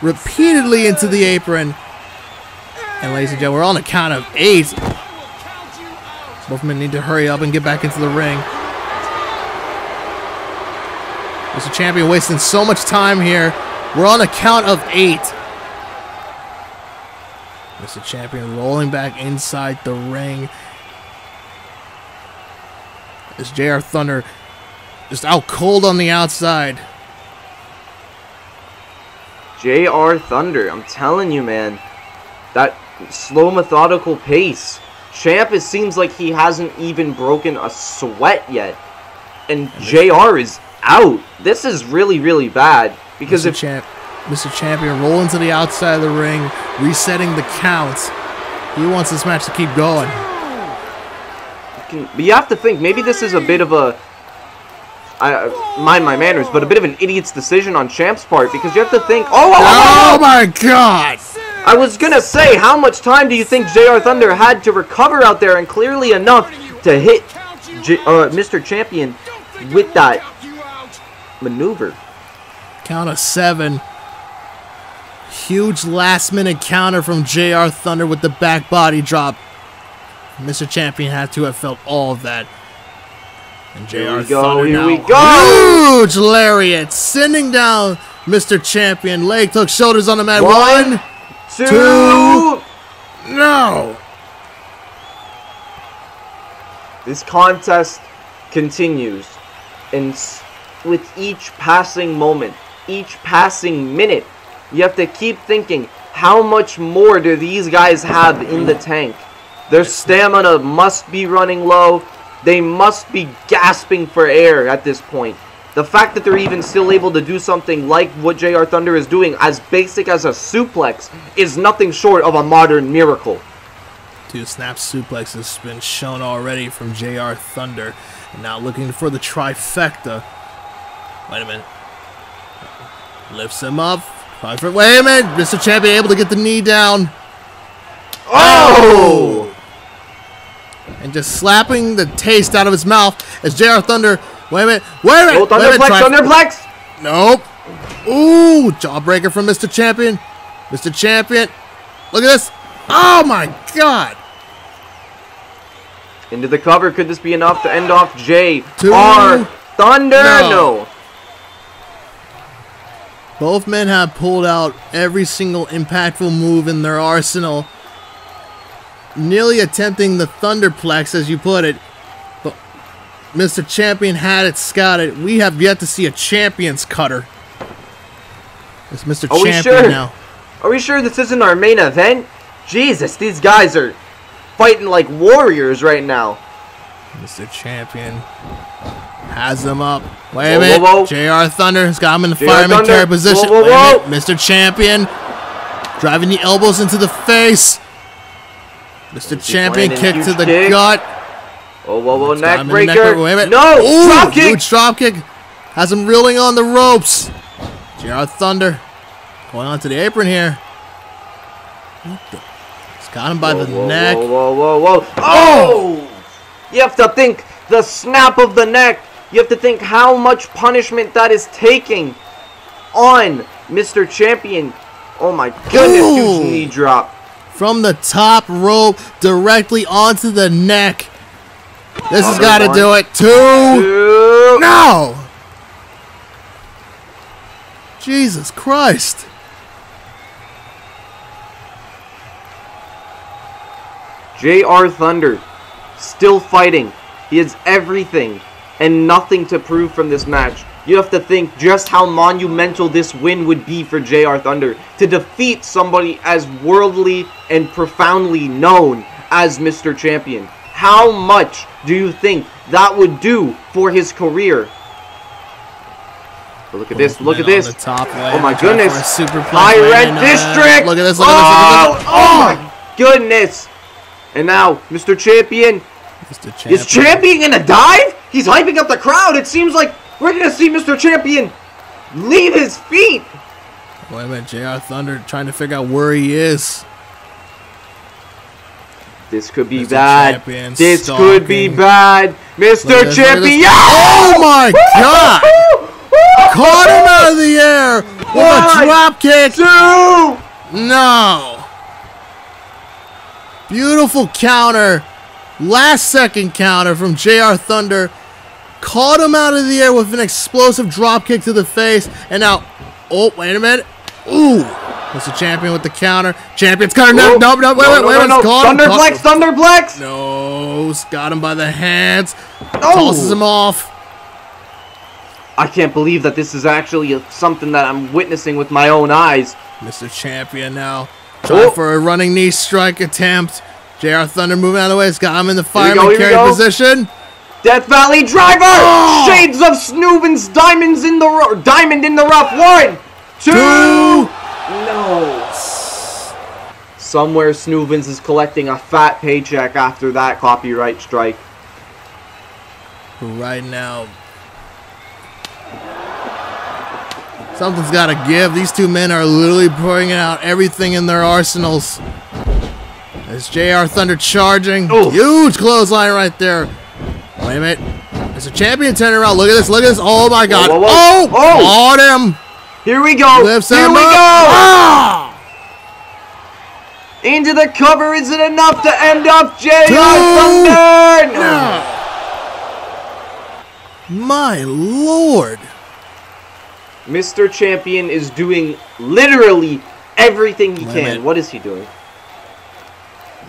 repeatedly into the apron. And ladies and gentlemen, we're on a count of 8. Both men need to hurry up and get back into the ring. Mr. Champion wasting so much time here. We're on a count of 8. Mr. Champion rolling back inside the ring as J.R. Thunder just out cold on the outside. J.R. Thunder, I'm telling you, man, that slow, methodical pace. Champ, it seems like he hasn't even broken a sweat yet, and J.R. is out. This is really, really bad because if Mr. Champion rolling to the outside of the ring, resetting the counts. He wants this match to keep going. But you have to think, maybe this is a bit of a, mind my manners, but a bit of an idiot's decision on Champ's part, because you have to think, oh my God! I was going to say, how much time do you think J.R. Thunder had to recover out there, and clearly enough to hit Mr. Champion with that maneuver? Count of 7. Huge last-minute counter from J.R. Thunder with the back body drop. Mr. Champion had to have felt all of that. And J.R. Thunder now. Huge lariat, sending down Mr. Champion. Leg hook, shoulders on the mat. One, two. No. This contest continues, and with each passing moment, each passing minute, you have to keep thinking, how much more do these guys have in the tank? Their stamina must be running low. They must be gasping for air at this point. The fact that they're even still able to do something like what J.R. Thunder is doing, as basic as a suplex, is nothing short of a modern miracle. Two snap suplexes has been shown already from J.R. Thunder. Now looking for the trifecta. Wait a minute. Lifts him up. Wait a minute, Mr. Champion able to get the knee down. Oh! And just slapping the taste out of his mouth as J.R. Thunder. Wait a minute. Thunderplex. Nope. Ooh, jawbreaker from Mr. Champion. Mr. Champion, look at this. Oh my God. Into the cover. Could this be enough to end off J.R. Thunder? No. Both men have pulled out every single impactful move in their arsenal, nearly attempting the Thunderplex, as you put it, but Mr. Champion had it scouted. We have yet to see a champion's cutter. It's Mr. Champion now. Are we sure this isn't our main event? Jesus, these guys are fighting like warriors right now. Mr. Champion has him up. Wait a minute. J.R. Thunder has got him in the fireman carry position. Mr. Champion driving the elbows into the face. Mr. Champion kick to the gut. Neck breaker. No! Drop kick! Huge drop kick. Has him reeling on the ropes. J.R. Thunder going onto the apron here. He's got him by the neck. Oh! You have to think the snap of the neck. You have to think how much punishment that is taking on Mr. Champion. Oh my goodness, huge knee drop. From the top rope directly onto the neck. This has got to do it. Two. No! Jesus Christ. J.R. Thunder, still fighting. He has everything and nothing to prove from this match. You have to think just how monumental this win would be for J.R. Thunder to defeat somebody as worldly and profoundly known as Mr. Champion. How much do you think that would do for his career? But look at this! Look at this! Oh my goodness! High Red District! Look at this! Look at this! Oh my goodness! And now, Mr. Champion. Mr. Champion. Is Champion gonna dive? He's hyping up the crowd. It seems like we're gonna see Mr. Champion leave his feet. Wait a minute, J.R. Thunder trying to figure out where he is. This could be bad. This could be bad. Mr. Champion! Oh my God! Caught him out of the air with a drop kick. Two. No. Beautiful counter. Last second counter from J.R. Thunder. Caught him out of the air with an explosive drop kick to the face. And now, oh, wait a minute. Ooh. Mr. Champion with the counter. Champion's counter. No, no, no, wait, Thunderplex, Thunderplex. No, got him by the hands. Tosses him off. I can't believe that this is actually something that I'm witnessing with my own eyes. Mr. Champion now. Trying for a running knee strike attempt. J.R. Thunder moving out of the way. It's got him in the fireman carry position. Death Valley Driver! Oh! Shades of Snoobin's Diamonds in the Diamond in the Rough. One, two. No. Somewhere Snoobin's is collecting a fat paycheck after that copyright strike. Right now, something's got to give. These two men are literally pouring out everything in their arsenals. As J.R. Thunder charging. Oof. Huge clothesline right there. Wait a minute. It's a champion turning around. Look at this. Look at this. Oh, my God. Whoa, whoa, whoa. Oh, caught him. Here we go. Here we go. Ah! Into the cover. Is it enough to end up J.R. Thunder? No. My Lord. Mr. Champion is doing literally everything he can. What is he doing?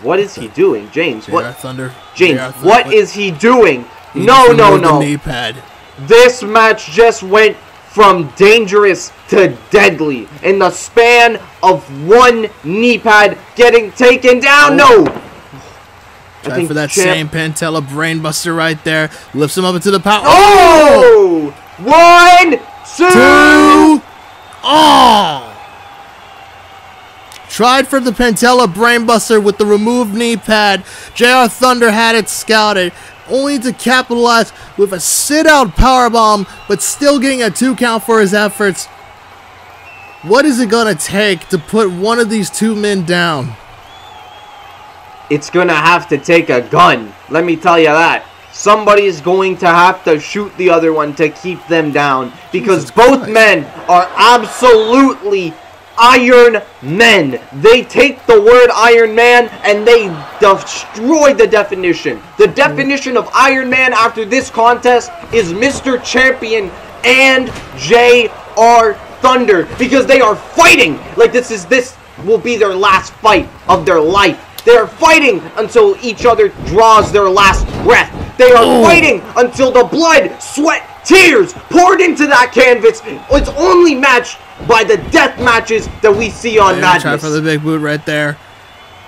What is he doing? James, what? Thunder. James, what is he doing? No, no, no. Knee pad. This match just went from dangerous to deadly in the span of one knee pad getting taken down. Oh. No. Try for that same Pantella brainbuster right there. Lifts him up into the power. Oh! One! Two. Oh! Tried for the Pantella brainbuster with the removed knee pad. J.R. Thunder had it scouted, only to capitalize with a sit-out powerbomb, but still getting a 2 count for his efforts. What is it gonna take to put one of these two men down? It's gonna have to take a gun. Let me tell you that. Somebody is going to have to shoot the other one to keep them down, because both men are absolutely Iron Men. They take the word Iron Man and they destroy the definition. The definition of Iron Man after this contest is Mr. Champion and J.R. Thunder, because they are fighting like this will be their last fight of their life. They are fighting until each other draws their last breath. They are fighting until the blood, sweat, tears poured into that canvas. It's only matched by the death matches that we see on Madness. Try for the big boot right there.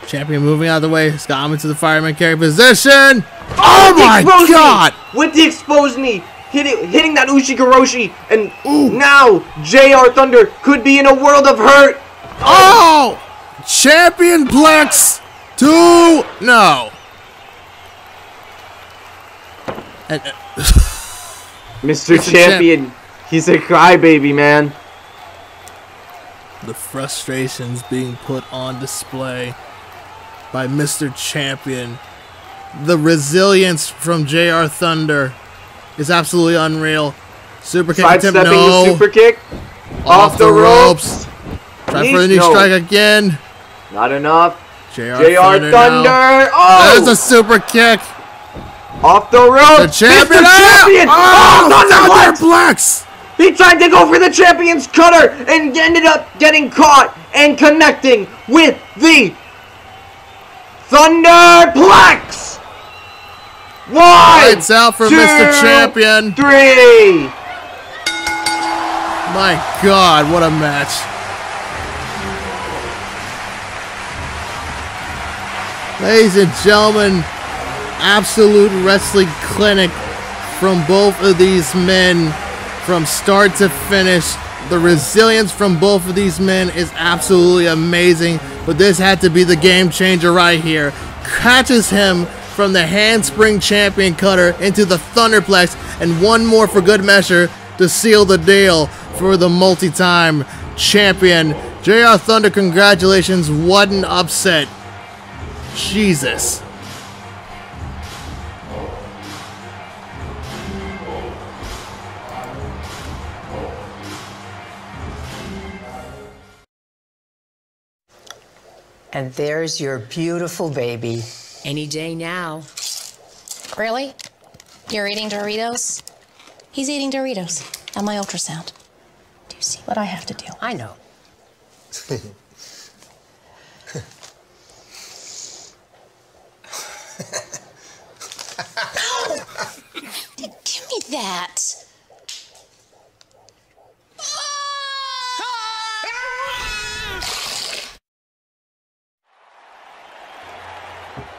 Champion moving out of the way. He's got him into the fireman carry position. Oh my God! With the exposed knee. Hitting that Ushigoroshi. And now J.R. Thunder could be in a world of hurt. Oh! Champion Plex. Two. No. And Mr. Champion, he's a crybaby, man. The frustrations being put on display by Mr. Champion. The resilience from J.R. Thunder is absolutely unreal. Super kick attempt, no. Super kick. Off the ropes. Try for the knee strike again. Not enough. J.R. Thunder. Oh! There's a super kick. Off the road. The champion. Mr. Champion. Oh, Thunderplex. He tried to go for the champion's cutter and ended up getting caught and connecting with the Thunderplex. One, it's out for Mr. Champion. Three. My God, what a match. Ladies and gentlemen, absolute wrestling clinic from both of these men from start to finish. The resilience from both of these men is absolutely amazing, but this had to be the game changer right here. Catches him from the handspring champion cutter into the Thunderplex, and one more for good measure to seal the deal for the multi-time champion. J.R. Thunder, congratulations. What an upset. Jesus. And there's your beautiful baby. Any day now. Really? You're eating Doritos? He's eating Doritos on my ultrasound. Do you see what I have to do? I know. Oh, give me that.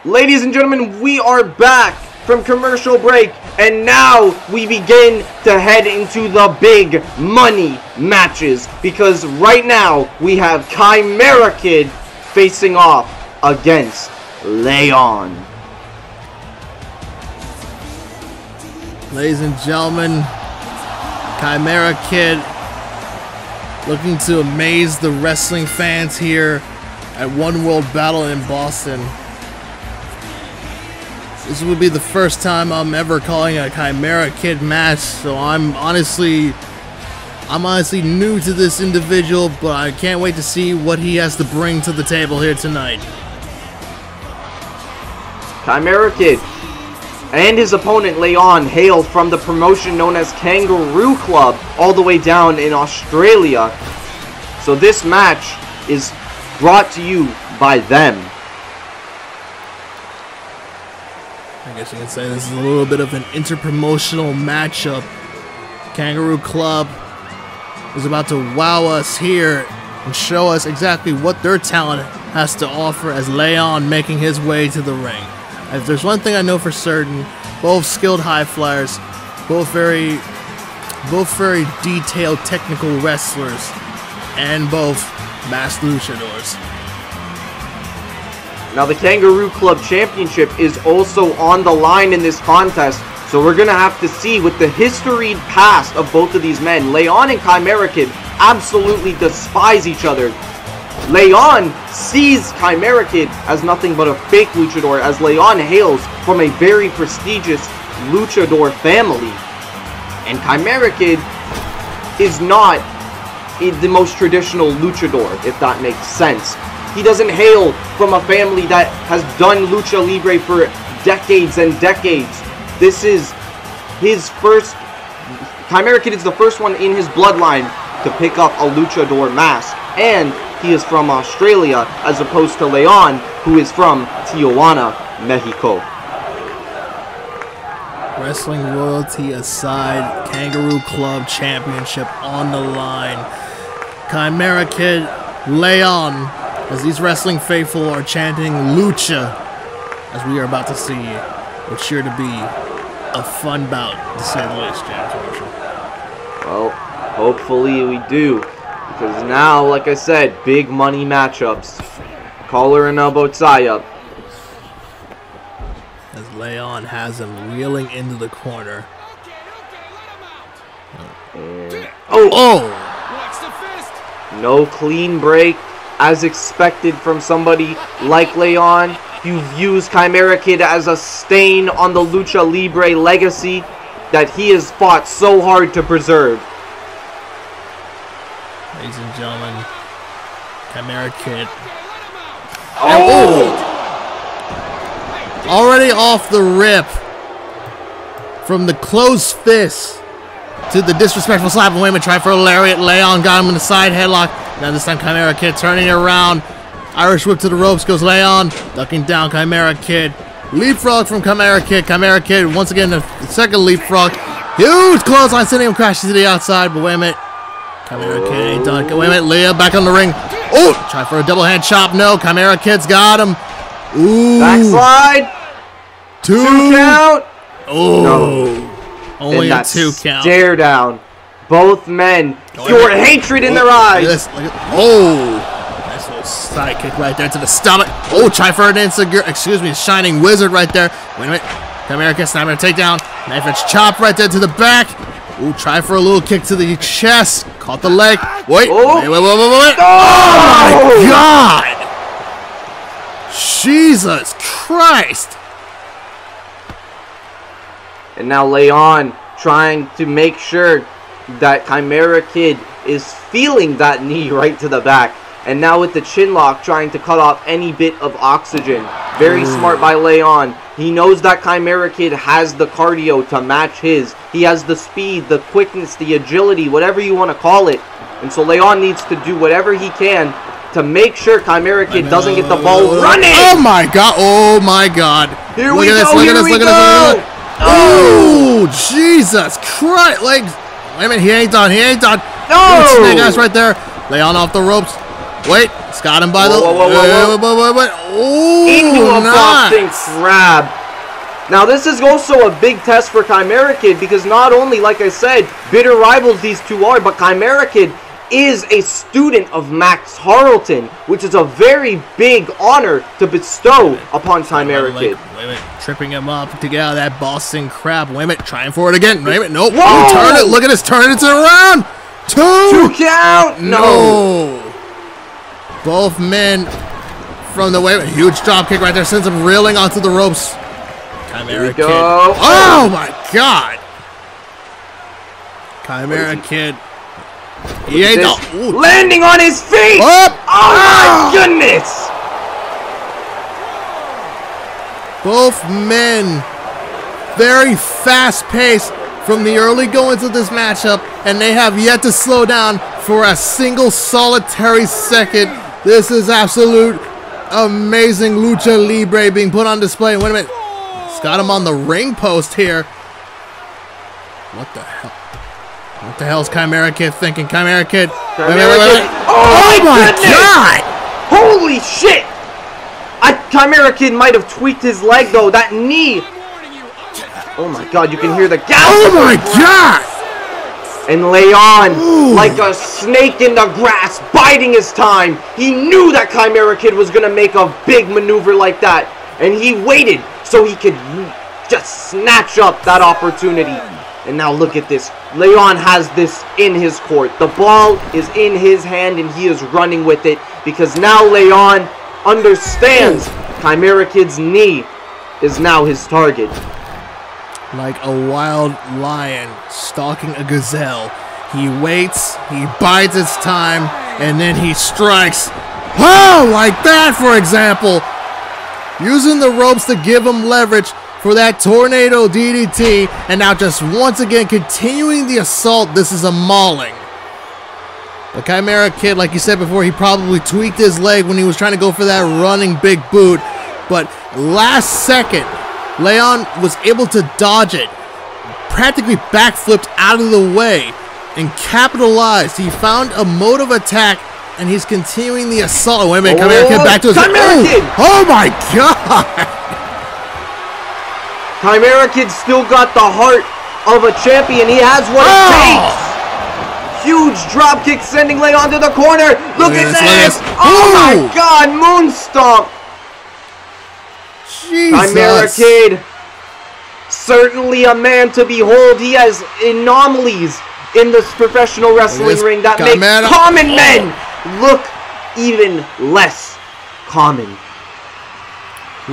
Ladies and gentlemen, we are back from commercial break, and now we begin to head into the big money matches, because right now we have Chimera Kid facing off against Leon. Ladies and gentlemen, Chimera Kid looking to amaze the wrestling fans here at One World Battle in Boston. This would be the first time I'm ever calling a Chimera Kid match, so I'm honestly new to this individual, but I can't wait to see what he has to bring to the table here tonight. Chimera Kid and his opponent Leon hail from the promotion known as Kangaroo Club, all the way down in Australia. So this match is brought to you by them. I guess you can say this is a little bit of an interpromotional matchup. Kangaroo Club is about to wow us here and show us exactly what their talent has to offer as Leon making his way to the ring. If there's one thing I know for certain, both skilled high flyers, both very detailed technical wrestlers, and both masked luchadors. Now, the Kangaroo Club Championship is also on the line in this contest, so we're going to have to see with the historied past of both of these men. Leon and Chimera Kid absolutely despise each other. Leon sees Chimera Kid as nothing but a fake luchador, as Leon hails from a very prestigious luchador family. And Chimera Kid is not the most traditional luchador, if that makes sense. He doesn't hail from a family that has done lucha libre for decades and decades. This is his first. Chimera Kid is the first one in his bloodline to pick up a luchador mask, and he is from Australia, as opposed to Leon, who is from Tijuana, Mexico. Wrestling royalty aside, Kangaroo Club Championship on the line. Chimera Kid, Leon. As these wrestling faithful are chanting Lucha, as we are about to see what's sure to be a fun bout, to say the least, James Marshall. Well, hopefully we do, because now, like I said, big money matchups. Collar and elbow tie-up. As Leon has him reeling into the corner. And oh! No clean break. As expected from somebody like Leon, you've used Chimera Kid as a stain on the Lucha Libre legacy that he has fought so hard to preserve. Ladies and gentlemen, Chimera Kid. Oh! Already off the rip. From the close fist to the disrespectful slap, and Wayman tried for a lariat. Leon got him in the side headlock. Now this time Chimera Kid turning around. Irish whip to the ropes goes Leon. Ducking down Chimera Kid. Leapfrog from Chimera Kid. Chimera Kid once again the second leapfrog. Huge clothesline sending him crashing to the outside. But wait a minute. Chimera Kid ain't done. Wait a minute. Leah back on the ring. Oh! Try for a double hand chop. No. Chimera Kid's got him. Ooh. Backslide. Two count. Oh. No. Only a two count. Stare down. Both men. Your hatred in their eyes. Yes. Oh. Side kick right there to the stomach. Oh, try for an insecure, excuse me, shining wizard right there. Wait a minute. Chimera Kid snapping a takedown. Knife edge chop right there to the back. Ooh, try for a little kick to the chest. Caught the leg. Wait. Oh. Wait. Oh my God. Jesus Christ. And now Leon trying to make sure that Chimera Kid is feeling that knee right to the back. And now with the chin lock, trying to cut off any bit of oxygen. Very smart by Leon. He knows that Chimera Kid has the cardio to match his. He has the speed, the quickness, the agility, whatever you want to call it. And so Leon needs to do whatever he can to make sure Chimera Kid doesn't get the ball running. Oh my God. Oh my God. Here we go. Look at this. Look at this. Oh, Jesus Christ. Like, wait a minute. He ain't done. He ain't done. No. Snake ass right there. Leon off the ropes. Wait, it's got him by the... Whoa. Into a Boston crab. Now, this is also a big test for Chimera Kid because not only, like I said, bitter rivals these two are, but Chimera Kid is a student of Max Carleton, which is a very big honor to bestow upon Chimera Kid. Wait a minute. Tripping him up to get out of that Boston crab. Wait a minute. Trying for it again. Wait a minute. Nope. Whoa. Turn it. Look at this. Turn it around. Two count. No. Both men from the way. Huge drop kick right there. Sends him reeling onto the ropes. Chimera Kid. Oh my God. Chimera Kid. He ain't landing on his feet. Oh my goodness. Both men. Very fast paced from the early goings of this matchup. And they have yet to slow down for a single solitary second. This is absolute amazing lucha libre being put on display. Wait a minute. It's got him on the ring post here. What the hell? What the hell is Chimera Kid thinking? Chimera Kid. Wait. Oh my God. Holy shit. Chimera Kid might have tweaked his leg though. That knee. Oh my God. You can hear the gasp. Oh my God. And Leon, like a snake in the grass, biding his time. He knew that Chimera Kid was going to make a big maneuver like that. And he waited so he could just snatch up that opportunity. And now look at this. Leon has this in his court. The ball is in his hand and he is running with it. Because now Leon understands Chimera Kid's knee is now his target. Like a wild lion stalking a gazelle. He waits, he bides his time, and then he strikes. Oh, like that, for example. Using the ropes to give him leverage for that tornado DDT. And now just once again continuing the assault. This is a mauling. But Chimera Kid, like you said before, he probably tweaked his leg when he was trying to go for that running big boot. But last second, Leon was able to dodge it, practically backflipped out of the way, and capitalized. He found a mode of attack, and he's continuing the assault. Wait a minute, Chimera Kid back to his... Oh my God! Chimera Kid still got the heart of a champion. He has what it takes. Huge dropkick sending Leon to the corner. Look at this! Oh my God, moonstomp! Jesus. Chimera Kid, certainly a man to behold. He has anomalies in this professional wrestling ring that make common men look even less common.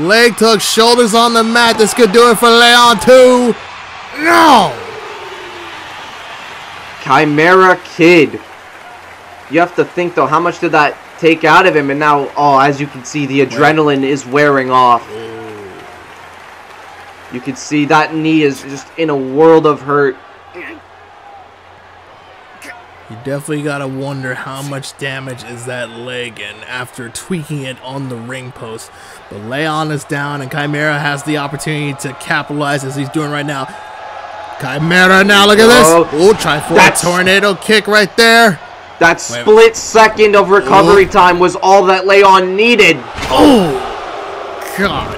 Leg tuck, shoulders on the mat. This could do it for Leon too. No. Chimera Kid. You have to think though, how much did that take out of him? And now, as you can see, the adrenaline is wearing off. You can see that knee is just in a world of hurt. You definitely gotta wonder how much damage is that leg and after tweaking it on the ring post. But Leon is down and Chimera has the opportunity to capitalize as he's doing right now. Chimera now, look at this. Ooh, try for a tornado kick right there. That split second of recovery time was all that Leon needed. Oh, God.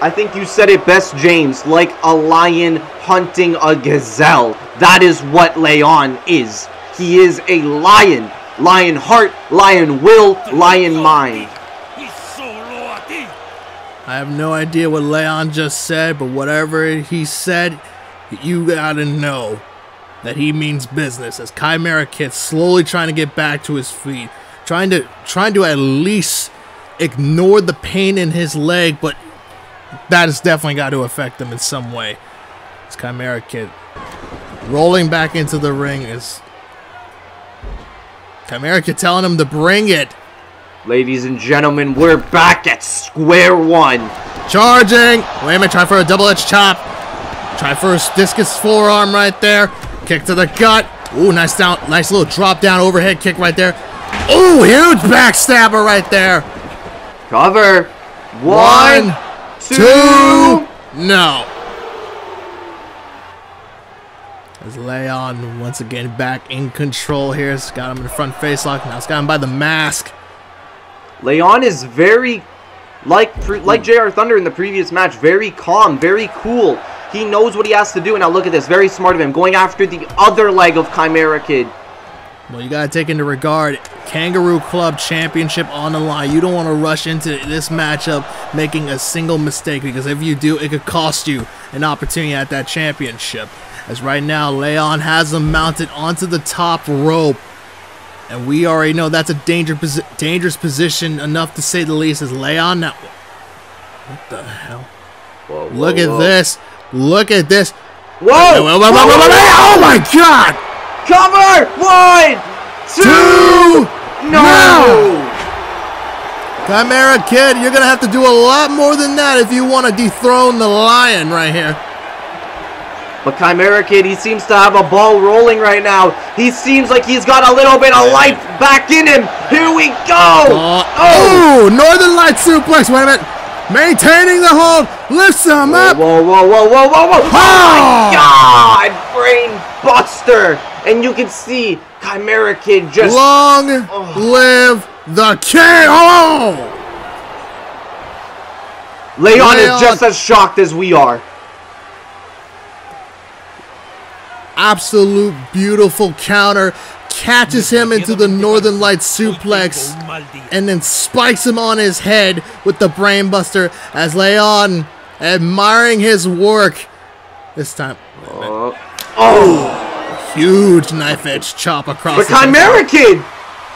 I think you said it best, James. Like a lion hunting a gazelle. That is what Leon is. He is a lion. Lion heart, lion will, lion mind. I have no idea what Leon just said, but whatever he said, you gotta know that he means business. As Chimera Kid slowly trying to get back to his feet, trying to at least ignore the pain in his leg, but that has definitely got to affect him in some way. As Chimera Kid rolling back into the ring, is Chimera Kid telling him to bring it. Ladies and gentlemen, we're back at square one. Charging! Wait a minute, try for a double-edged chop. Try for a discus forearm right there. Kick to the gut. Ooh, nice down, nice little drop down overhead kick right there. Ooh, huge backstabber right there. Cover. One, two. No. As Leon once again back in control here. It's got him in the front face lock. Now it's got him by the mask. Leon is very, like J.R. Thunder in the previous match, very calm, very cool. He knows what he has to do. And now look at this. Very smart of him. Going after the other leg of Chimera Kid. Well, you got to take into regard Kangaroo Club Championship on the line. You don't want to rush into this matchup making a single mistake, because if you do, it could cost you an opportunity at that championship. As right now, Leon has him mounted onto the top rope. And we already know that's a dangerous position enough to say the least. As Leon now... What the hell? Whoa, look at this. Look at this. Whoa! Oh my God! Cover! One, two, no! Chimera Kid, you're going to have to do a lot more than that if you want to dethrone the lion right here. But Chimera Kid, he seems to have a ball rolling right now. He seems like he's got a little bit of life back in him. Here we go! Oh! Northern Light Suplex, wait a minute. Maintaining the hold, lifts him up. Whoa. Oh my God, brain buster. And you can see Chimera Kid just... Long live the KO! Leon is just as shocked as we are. Absolute beautiful counter. Catches him into the Northern Light Suplex and then spikes him on his head with the brainbuster as Leon, admiring his work, this time. Oh! Huge knife edge chop across. But Chimera Kid,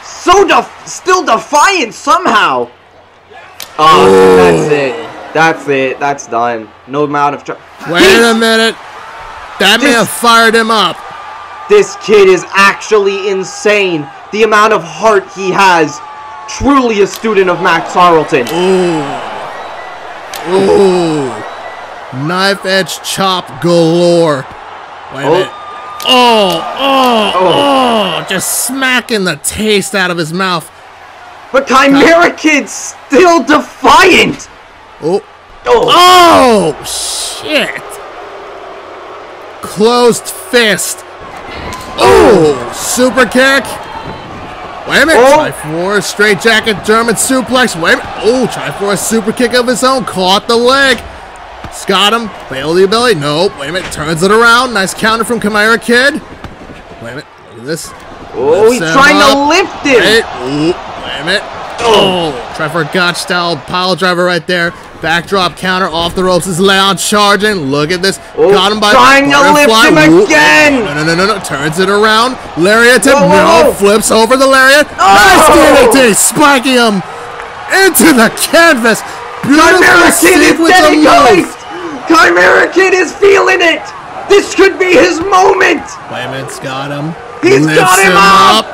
so still defiant somehow. Oh, that's it. That's it. That's done. No amount of. Wait a minute. That may have fired him up. This kid is actually insane. The amount of heart he has. Truly a student of Max Carleton. Ooh. Ooh. Knife edge chop galore. Wait a minute. Oh. Just smacking the taste out of his mouth. But Chimera Kid's still defiant. Oh, shit. Closed fist. Oh, super kick. Wait a minute. Try for a straight jacket German suplex. Wait a minute. Oh, try for a super kick of his own. Caught the leg. Got him. Bailed the belly. Nope. Wait a minute. Turns it around. Nice counter from Chimera Kid. Wait a minute. Look at this. Oh, he's trying to lift him. Wait a minute. Oh, try for a gotch style pile driver right there. Backdrop counter off the ropes. Is Leon charging? Look at this. Got him by trying to lift him again. No. Turns it around. Lariat. Flips over the lariat. Nice DDT. Spiking him into the canvas. Chimera Kid is dedicated. Chimera Kid is feeling it. This could be his moment. Wait a minute. Got him. He's got him up.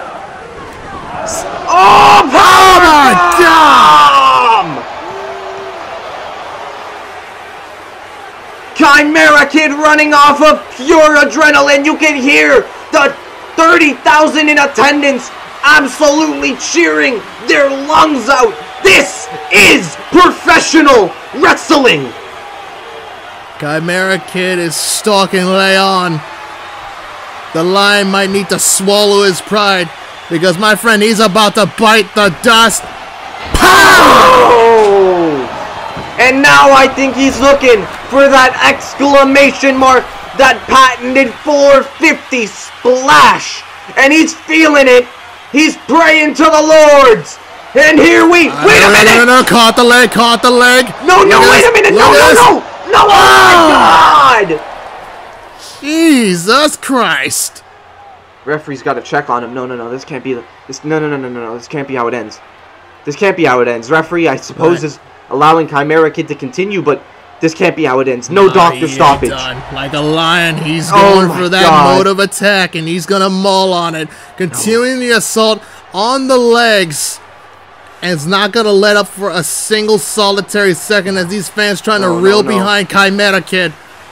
Oh, power bomb! Chimera Kid running off of pure adrenaline. You can hear the 30,000 in attendance absolutely cheering their lungs out. This is professional wrestling. Chimera Kid is stalking Leon. The lion might need to swallow his pride, because my friend, he's about to bite the dust. Pow! And now I think he's looking for that exclamation mark, that patented 450 splash. And he's feeling it. He's praying to the Lords. And here we... wait a minute! No, caught the leg, caught the leg. No, no, wait a minute. No, no, no. No, oh my God. Jesus Christ. Referee's got to check on him. No, no, no. This can't be the... No. This can't be how it ends. This can't be how it ends. Referee, I suppose, is allowing Chimera Kid to continue, but this can't be how it ends. No doctor stoppage. Done. Like a lion, he's going for that mode of attack, and he's going to maul on it. Continuing the assault on the legs, and it's not going to let up for a single solitary second as these fans trying to reel behind Chimera Kid.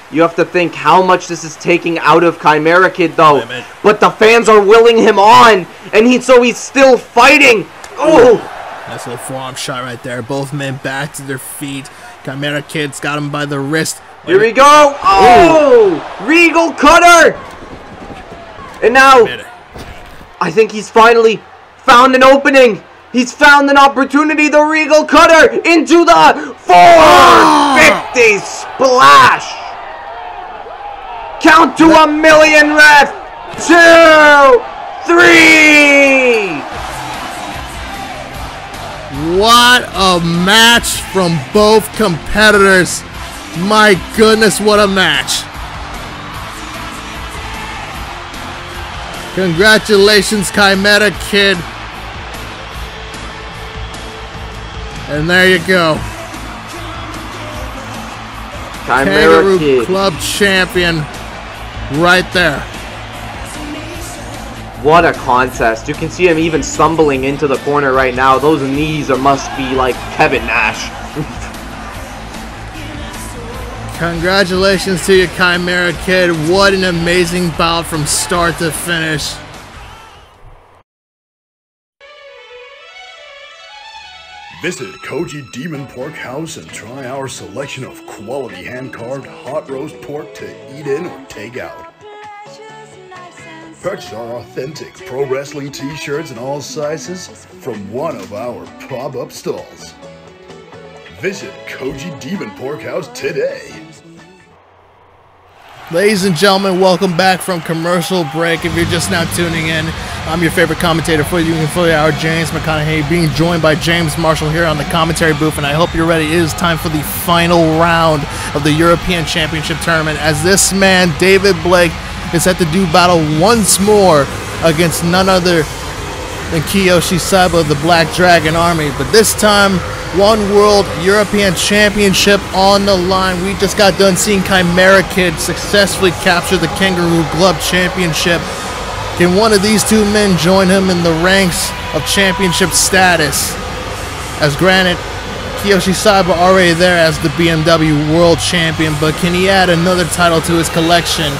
You have to think how much this is taking out of Chimera Kid, though. But the fans are willing him on, and he's still fighting. Oh! Nice little forearm shot right there. Both men back to their feet. Chimera Kid's got him by the wrist. Here we go. Oh! Ooh. Regal cutter! And now, I think he's finally found an opening. He's found an opportunity. The Regal cutter into the 450 splash! Count to a million, ref! 2, 3! What a match from both competitors. My goodness, what a match. Congratulations, Chimera Kid. And there you go. Kangaroo Club champion. Right there. What a contest. You can see him even stumbling into the corner right now. Those knees must be like Kevin Nash. Congratulations to you, Chimera Kid. What an amazing bout from start to finish. Visit Koji Demon Pork House and try our selection of quality hand-carved hot roast pork to eat in or take out. Purchase our authentic pro wrestling t-shirts in all sizes from one of our pop-up stalls. Visit Koji Demon Pork House today. Ladies and gentlemen, welcome back from commercial break. If you're just now tuning in, I'm your favorite commentator for the Union Fully Hour, James McConaughey, being joined by James Marshall here on the commentary booth, and I hope you're ready. It is time for the final round of the European Championship Tournament, as this man, David Blake, is set to do battle once more against none other than Kiyoshi Saiba of the Black Dragon Army, but this time, One World European Championship on the line. We just got done seeing Chimera Kid successfully capture the Kangaroo Club Championship. Can one of these two men join him in the ranks of championship status? As granted, Kiyoshi Saiba already there as the BMW World Champion, but can he add another title to his collection?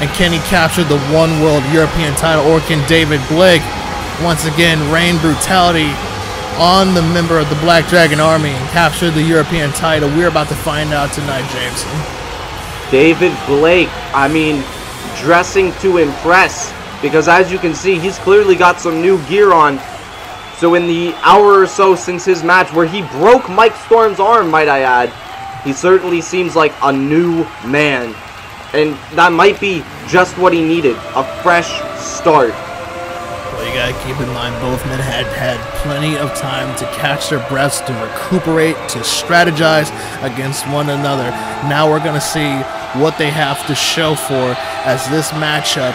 And can he capture the One World European title, or can David Blake once again rain brutality on the member of the Black Dragon Army and capture the European title? We're about to find out tonight, James. David Blake, I mean, dressing to impress, because as you can see, he's clearly got some new gear on. So in the hour or so since his match, where he broke Mike Storm's arm, might I add, he certainly seems like a new man. And that might be just what he needed, a fresh start. Well, you gotta keep in mind, both men had plenty of time to catch their breaths, to recuperate, to strategize against one another. Now we're gonna see what they have to show for, as this matchup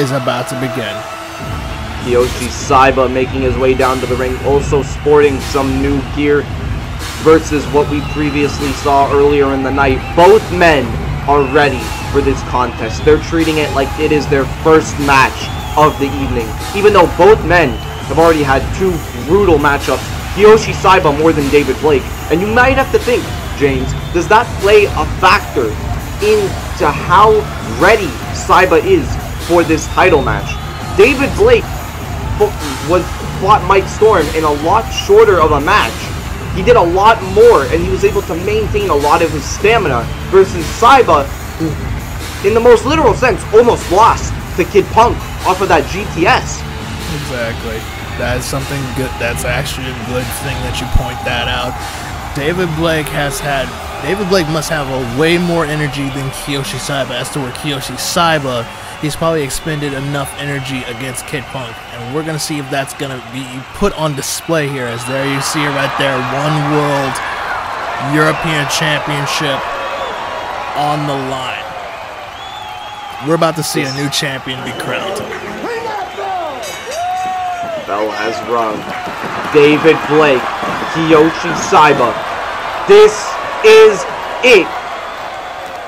is about to begin. Kiyoshi Saiba making his way down to the ring, also sporting some new gear versus what we previously saw earlier in the night. Both men are ready for this contest. They're treating it like it is their first match of the evening, even though both men have already had two brutal matchups. Kiyoshi Saiba more than David Blake, and you might have to think James, does that play a factor into how ready Saiba is for this title match? David Blake fought Mike Storm in a lot shorter of a match. He did a lot more, and he was able to maintain a lot of his stamina versus Saiba, who, in the most literal sense, almost lost to Kid Punk off of that GTS. Exactly. That is something good. That's actually a good thing that you point that out. David Blake must have a way more energy than Kiyoshi Saiba. As to where Kiyoshi Saiba, he's probably expended enough energy against Kid Punk, and we're gonna see if that's gonna be put on display here. As there you see it right there, One World European Championship on the line. We're about to see a new champion be crowned. The bell has rung. David Blake, Kiyoshi Saiba. This is it.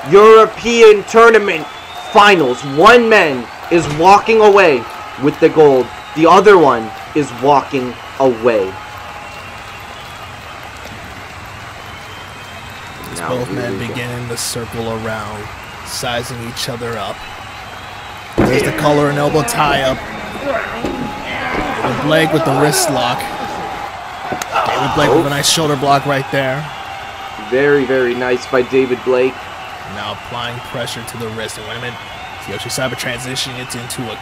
European Tournament Finals. One man is walking away with the gold. The other one is walking away. Both men beginning to circle around, sizing each other up. There's the collar and elbow tie-up. David Blake with the wrist lock. David Blake with a nice shoulder block right there. Very, very nice by David Blake. Now applying pressure to the wrist. And wait a minute, Kiyoshi Saiba transitioning it into a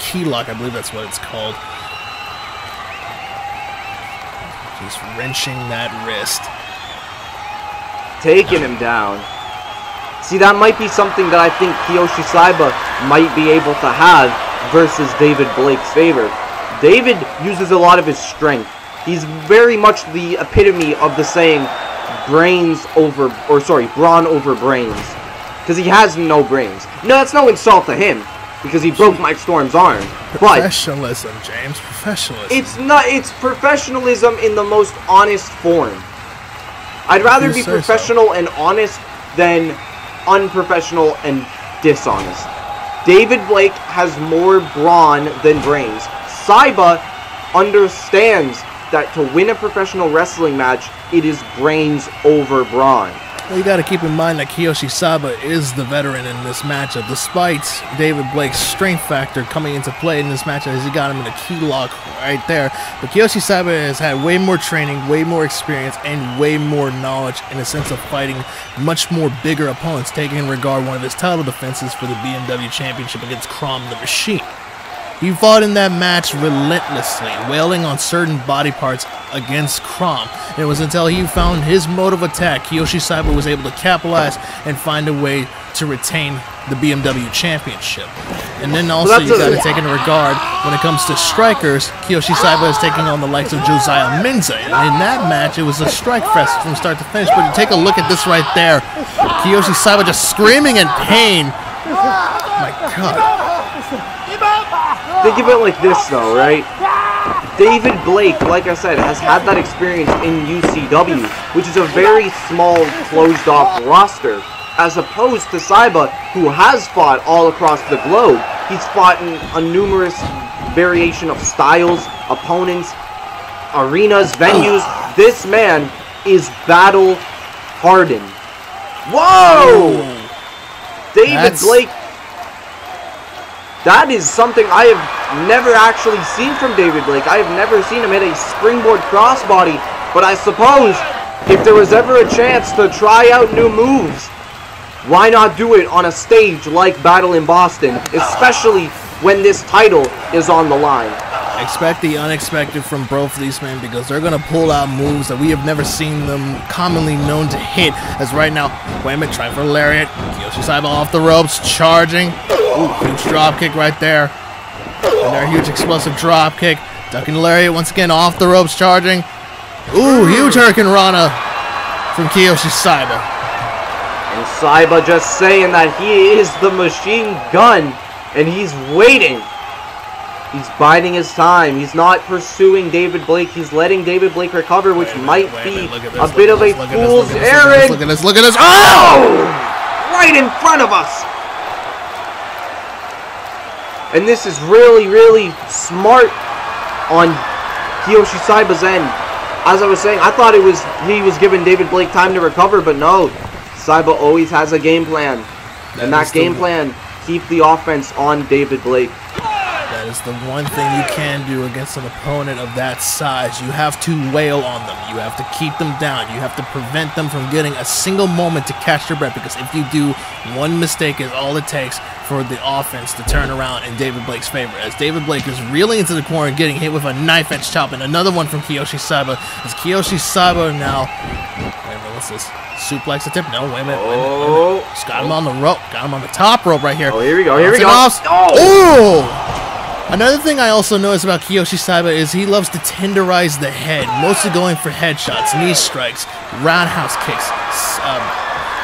key lock. I believe that's what it's called. Just wrenching that wrist. Taking him down. See, that might be something that I think Kiyoshi Saiba might be able to have versus David Blake's favor. David uses a lot of his strength. He's very much the epitome of the saying, brawn over brains. Because he has no brains. No, that's no insult to him, because he broke Mike Storm's arm. But professionalism, James, professionalism. It's professionalism in the most honest form. I'd rather be professional and honest than unprofessional and dishonest. David Blake has more brawn than brains. Saiba understands that to win a professional wrestling match, it is brains over brawn. Well, you got to keep in mind that Kiyoshi Saiba is the veteran in this matchup, despite David Blake's strength factor coming into play in this matchup as he got him in a key lock right there. But Kiyoshi Saiba has had way more training, way more experience, and way more knowledge in a sense of fighting much more bigger opponents, taking in regard one of his title defenses for the BMW Championship against Krom the Machine. He fought in that match relentlessly, wailing on certain body parts against Krom. It was until he found his mode of attack, Kiyoshi Saiba was able to capitalize and find a way to retain the BMW Championship. And then also you got to take into regard, when it comes to strikers, Kiyoshi Saiba is taking on the likes of Josiah Menza. In that match, it was a strike fest from start to finish, but you take a look at this right there. Kiyoshi Saiba just screaming in pain. Oh my God. Think of it like this though, right? David Blake, like I said, has had that experience in UCW, which is a very small, closed-off roster, as opposed to Saiba, who has fought all across the globe. He's fought in a numerous variation of styles, opponents, arenas, venues. This man is battle-hardened. Whoa! David Blake. That is something I have never actually seen from David Blake. I have never seen him hit a springboard crossbody, but I suppose if there was ever a chance to try out new moves, why not do it on a stage like Battle in Boston, especially when this title is on the line? Expect the unexpected from both of these men, because they're going to pull out moves that we have never seen them commonly known to hit. As right now, wait a minute, try for a lariat. Kiyoshi Saiba off the ropes, charging. Ooh, huge drop kick right there. And their huge explosive drop kick. Ducking lariat once again, off the ropes, charging. Ooh, huge Hurricane Rana from Kiyoshi Saiba. And Saiba just saying that he is the machine gun, and he's waiting. He's biding his time. He's not pursuing David Blake. He's letting David Blake recover, which might be a bit of a fool's errand. Look at this, look at this. Oh! Right in front of us. And this is really, really smart on Kiyoshi Saiba's end. as I was saying, I thought he was giving David Blake time to recover, but no. Saiba always has a game plan. And that game plan, keep the offense on David Blake. That is the one thing you can do against an opponent of that size. You have to wail on them. You have to keep them down. You have to prevent them from getting a single moment to catch their breath, because if you do, one mistake is all it takes for the offense to turn around in David Blake's favor. As David Blake is reeling into the corner and getting hit with a knife-edge chop, and another one from Kiyoshi Saiba. As Kiyoshi Saiba now... Wait a minute, what's this? Suplex attempt? No, wait a minute. Oh. Just got him on the rope. Got him on the top rope right here. Oh, here we go. Here we go. Oh! Ooh! Another thing I also noticed about Kiyoshi Saiba is he loves to tenderize the head, mostly going for headshots, knee strikes, roundhouse kicks,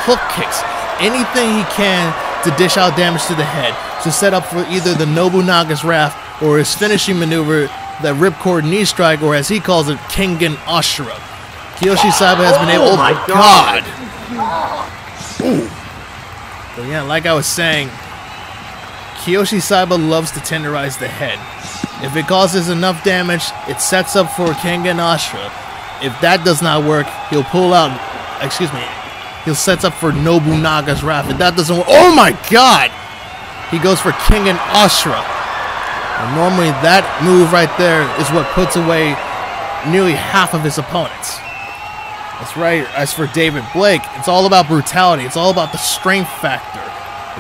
hook kicks, anything he can to dish out damage to the head, to set up for either the Nobunaga's Wrath or his finishing maneuver, that ripcord knee strike, or as he calls it, Kengan Ashura. Kiyoshi Saiba has been able... Oh my God! But yeah, like I was saying, Kiyoshi Saiba loves to tenderize the head. If it causes enough damage, it sets up for Kengan Ashura. If that does not work, he'll pull out, excuse me, he'll set up for Nobunaga's Wrath. If that doesn't work, oh my God! He goes for Kengan Ashura. And normally that move right there is what puts away nearly half of his opponents. That's right, as for David Blake, it's all about brutality. It's all about the strength factor.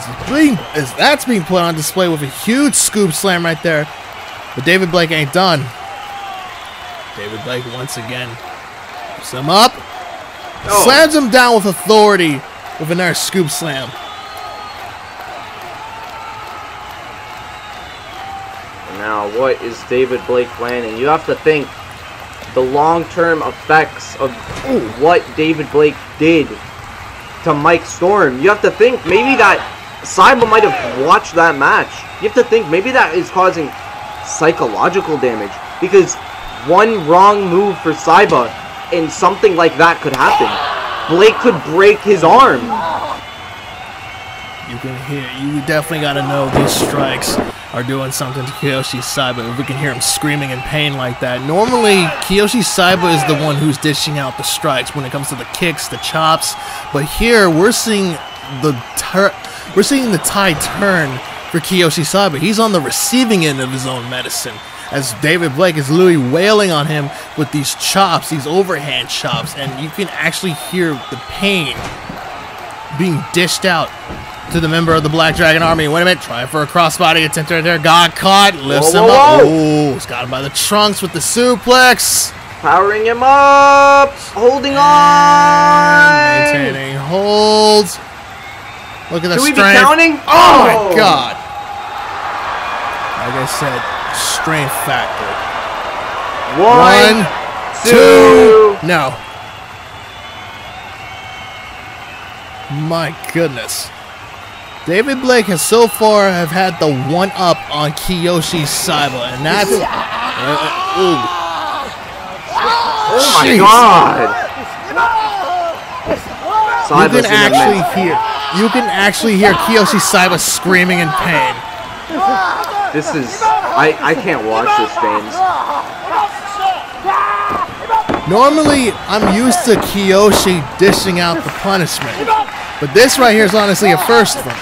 As that's being put on display with a huge scoop slam right there. But David Blake ain't done. David Blake once again picks him up. Oh. Slams him down with authority with another scoop slam. Now what is David Blake planning? You have to think the long-term effects of what David Blake did to Mike Storm. You have to think maybe that Saiba might have watched that match. You have to think maybe that is causing psychological damage, because one wrong move for Saiba and something like that could happen. Blake could break his arm. You can hear, you definitely gotta know these strikes are doing something to Kiyoshi Saiba. We can hear him screaming in pain like that. Normally, Kiyoshi Saiba is the one who's dishing out the strikes when it comes to the kicks, the chops, but here we're seeing the tide turn for Kiyoshi Saiba. He's on the receiving end of his own medicine, as David Blake is literally wailing on him with these chops, these overhand chops, and you can actually hear the pain being dished out to the member of the Black Dragon Army. Wait a minute, try for a crossbody attempt right there. Got caught, lifts him up. Ooh, he's got him by the trunks with the suplex. Powering him up, holding on. Maintaining holds. Look at the strength. Should we be counting? Oh my God. Like I said, strength factor. One, two. No. My goodness. David Blake has so far have had the one-up on Kiyoshi Saiba, and that's... Oh my God! You can actually hear, Kiyoshi Saiba screaming in pain. This is... I can't watch this, James. Normally, I'm used to Kiyoshi dishing out the punishment, but this right here is honestly a first one.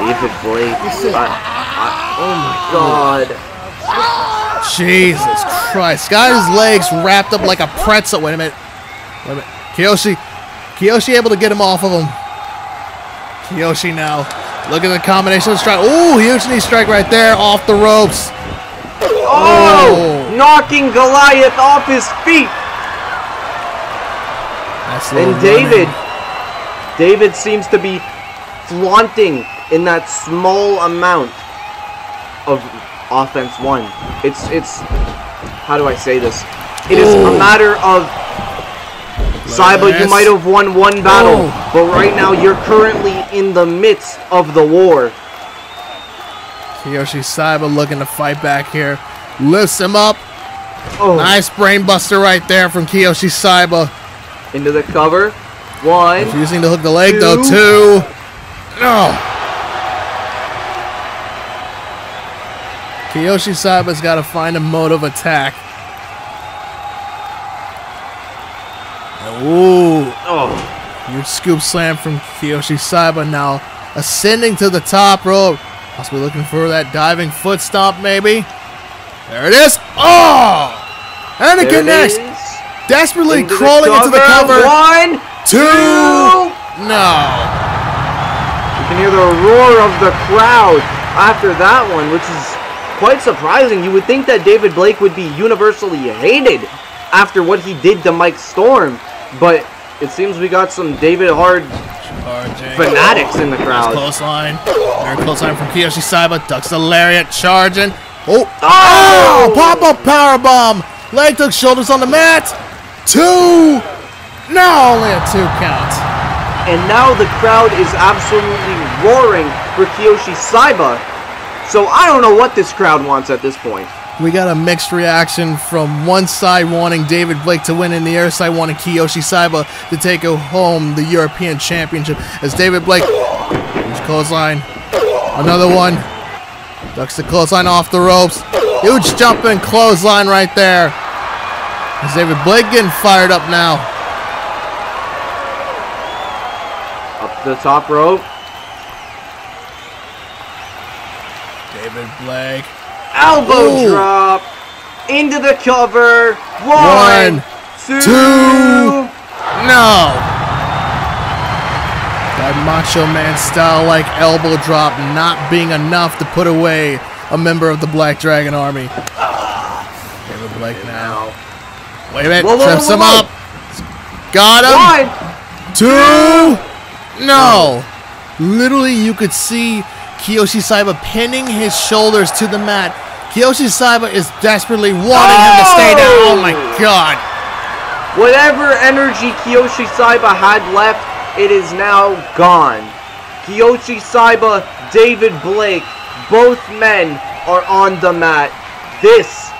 David Blake. Oh my God. Jesus Christ. Got his legs wrapped up like a pretzel. Wait a minute. Wait a minute. Kiyoshi. Kiyoshi able to get him off of him. Kiyoshi now. Look at the combination of strike. Ooh, huge knee strike right there. Off the ropes. Oh! Knocking Goliath off his feet. And David seems to be flaunting in that small amount of offense one. It's how do I say this? It is a matter of Saiba, you might have won one battle, but right now you're currently in the midst of the war. Kiyoshi Saiba looking to fight back here. Lifts him up. Oh. Nice brain buster right there from Kiyoshi Saiba. Into the cover. One. Refusing to hook the leg, though. Two. No. Kiyoshi Saiba's got to find a mode of attack. Ooh. Oh. Huge scoop slam from Kiyoshi Saiba now ascending to the top rope. Must be looking for that diving foot stomp maybe. There it is. Oh! And it connects. Desperately crawling into the cover. One, two. No. You can hear the roar of the crowd after that one, which is quite surprising. You would think that David Blake would be universally hated after what he did to Mike Storm, but it seems we got some David Hard fanatics in the crowd. Close line. Very close line from Kiyoshi Saiba. Ducks the lariat, charging. Oh! Oh! Pop-up powerbomb. Leg hook, shoulders on the mat. Two. No, only a two count. And now the crowd is absolutely roaring for Kiyoshi Saiba. So I don't know what this crowd wants at this point. We got a mixed reaction from one side wanting David Blake to win and the other side wanting Kiyoshi Saiba to take home the European Championship. As David Blake, huge clothesline, another one. Ducks the clothesline off the ropes. Huge jumping clothesline right there. Is David Blake getting fired up now? The top rope. David Blake. Elbow drop. Into the cover. One, two. No. That Macho Man style-like elbow drop not being enough to put away a member of the Black Dragon Army. David Blake now. Wait a minute. Trips him up. Got him. One, two. No! Literally, you could see Kiyoshi Saiba pinning his shoulders to the mat. Kiyoshi Saiba is desperately wanting him to stay down. Oh my god. Whatever energy Kiyoshi Saiba had left, it is now gone. Kiyoshi Saiba, David Blake, both men are on the mat. This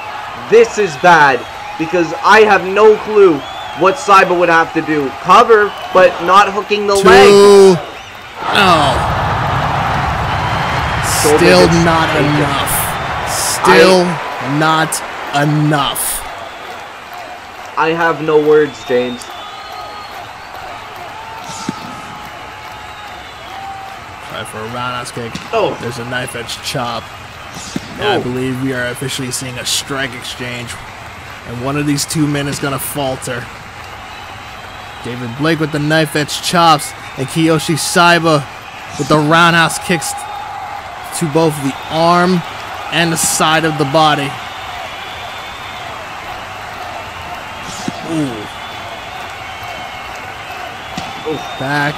is bad because I have no clue what Saiba would have to do. Cover, but not hooking the leg. Oh. Still not enough. Still not enough. I have no words, James. Try for a roundhouse kick. Oh. There's a knife edge chop. Oh. I believe we are officially seeing a strike exchange. And one of these 2 men is going to falter. David Blake with the knife edge chops and Kiyoshi Saiba with the roundhouse kicks to both the arm and the side of the body. Ooh. Back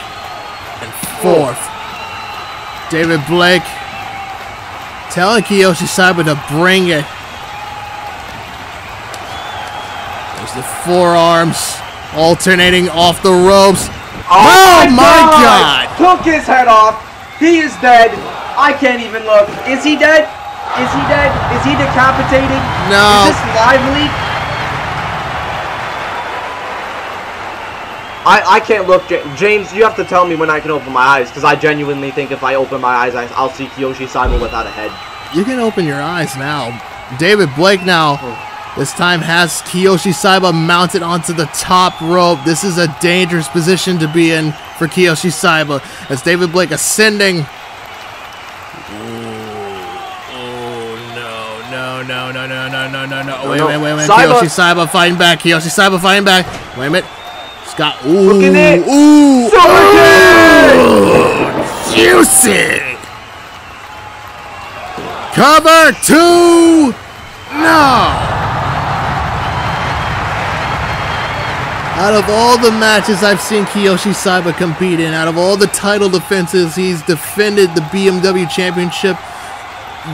and forth. David Blake telling Kiyoshi Saiba to bring it. There's the forearms. Alternating off the ropes. Oh my god! Took his head off. He is dead. I can't even look. Is he dead? Is he dead? Is he decapitated? No. Is this lively? I can't look. James, you have to tell me when I can open my eyes, because I genuinely think if I open my eyes, I'll see Kiyoshi Saiba without a head. You can open your eyes now. David Blake now. Oh. This time has Kiyoshi Saiba mounted onto the top rope. This is a dangerous position to be in for Kiyoshi Saiba. As David Blake ascending. No. Wait a minute. Kiyoshi Saiba fighting back. Kiyoshi Saiba fighting back. Wait a minute. Scott. Ooh. Look at it. Ooh. Ooh. Juicy. Cover two. No. Out of all the matches I've seen Kiyoshi Saiba compete in, out of all the title defenses he's defended the BMW Championship,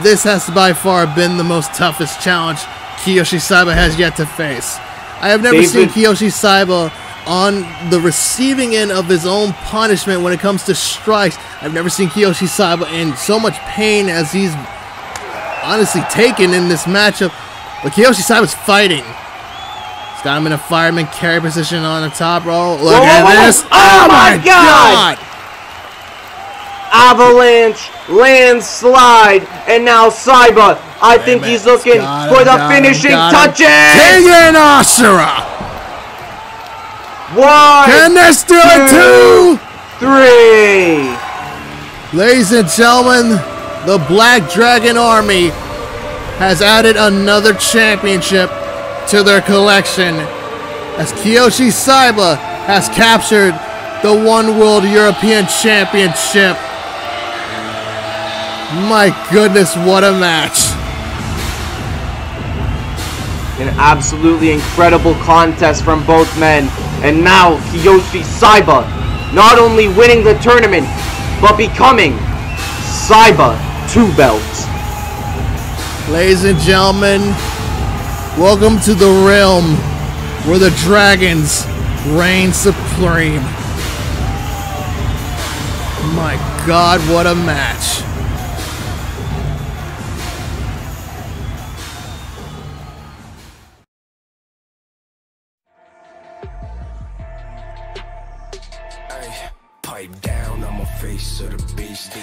this has by far been the most toughest challenge Kiyoshi Saiba has yet to face. I have never seen Kiyoshi Saiba on the receiving end of his own punishment when it comes to strikes. I've never seen Kiyoshi Saiba in so much pain as he's honestly taken in this matchup. But Kiyoshi Saiba's fighting. Got him in a fireman carry position on the top row. Look at this. Oh my god. Avalanche, landslide, and now Saiba. I think he's looking for the finishing touches. Kengan Ashura. One. Can this do it? Two. Three. Ladies and gentlemen, the Black Dragon Army has added another championship to their collection as Kiyoshi Saiba has captured the One World European Championship. My goodness, what a match. An absolutely incredible contest from both men. And now Kiyoshi Saiba not only winning the tournament, but becoming Saiba 2 belts. Ladies and gentlemen, welcome to the realm where the dragons reign supreme. My God, what a match.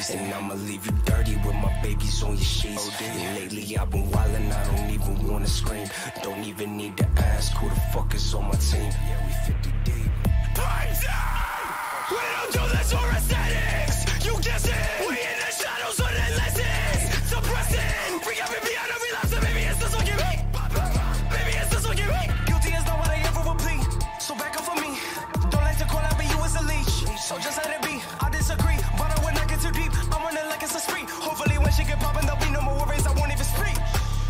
And I'ma leave you dirty with my babies on your sheets. Lately I've been wildin', I don't even wanna scream. Don't even need to ask who the fuck is on my team. Yeah, we 50 deep. Praise God! We don't do this for aesthetics! You guess it! We in the shadows on that lessons! Suppressing! Bring every beyond every last of baby, it's this one give me! Baby, it's this one give me! Guilty is not what I ever will plead. So back up for me. Don't like to call out, but you as a leech. So just let it be. I disagree, but I wouldn't get too deep. I want it like it's a spree. Hopefully when she get poppin', there'll be no more worries. I won't even speak.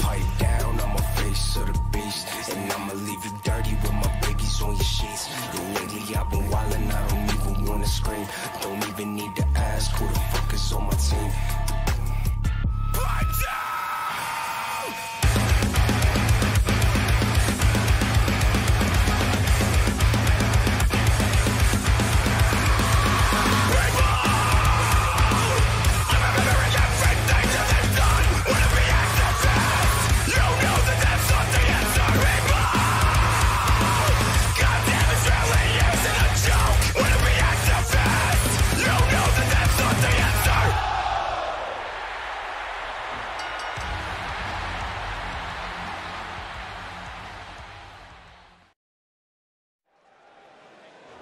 Pipe down on my face of the beast. And I'ma leave you dirty with my babies on your sheets. Lately I've been wildin', I don't even wanna scream. Don't even need to ask who the fuck is on my team. Pipe down!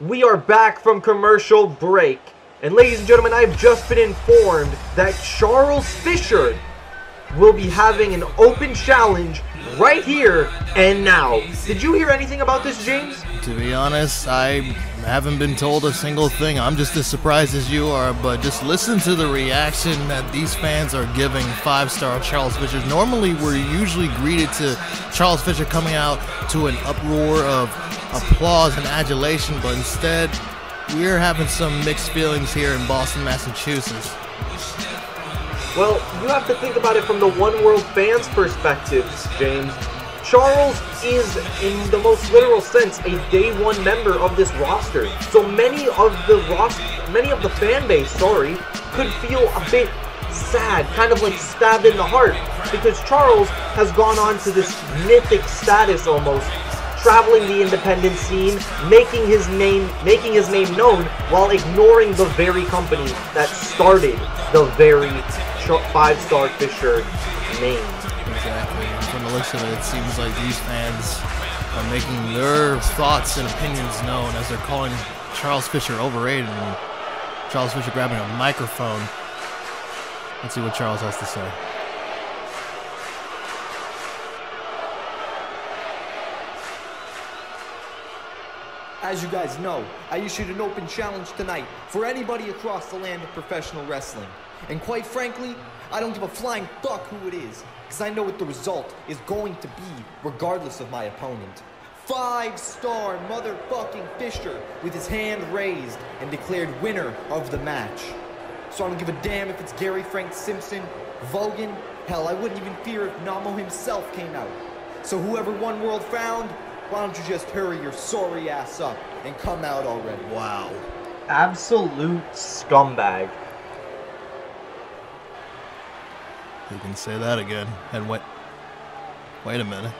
We are back from commercial break, and ladies and gentlemen, I've just been informed that Charles Fisher will be having an open challenge right here and now. Did you hear anything about this, James? To be honest, I haven't been told a single thing. I'm just as surprised as you are, but just listen to the reaction that these fans are giving five-star Charles Fisher. Normally, we're usually greeted to Charles Fisher coming out to an uproar of applause and adulation, but instead we're having some mixed feelings here in Boston, Massachusetts. Well, you have to think about it from the One World fans' perspective, James. Charles is, in the most literal sense, a day one member of this roster. So many of the fan base, could feel a bit sad, kind of like stabbed in the heart, because Charles has gone on to this mythic status almost, traveling the independent scene, making his name known while ignoring the very company that started the very five-star Fisher name. Exactly. From the looks of it, it seems like these fans are making their thoughts and opinions known as they're calling Charles Fisher overrated and Charles Fisher grabbing a microphone. Let's see what Charles has to say. As you guys know, I issued an open challenge tonight for anybody across the land of professional wrestling. And quite frankly, I don't give a flying fuck who it is, because I know what the result is going to be, regardless of my opponent. Five-star motherfucking Fisher with his hand raised and declared winner of the match. So I don't give a damn if it's Gary Frank Simpson, Vogan, hell, I wouldn't even fear if Namo himself came out. So whoever One World found, why don't you just hurry your sorry ass up and come out already? Wow. Absolute scumbag. Who can say that again? And wait a minute.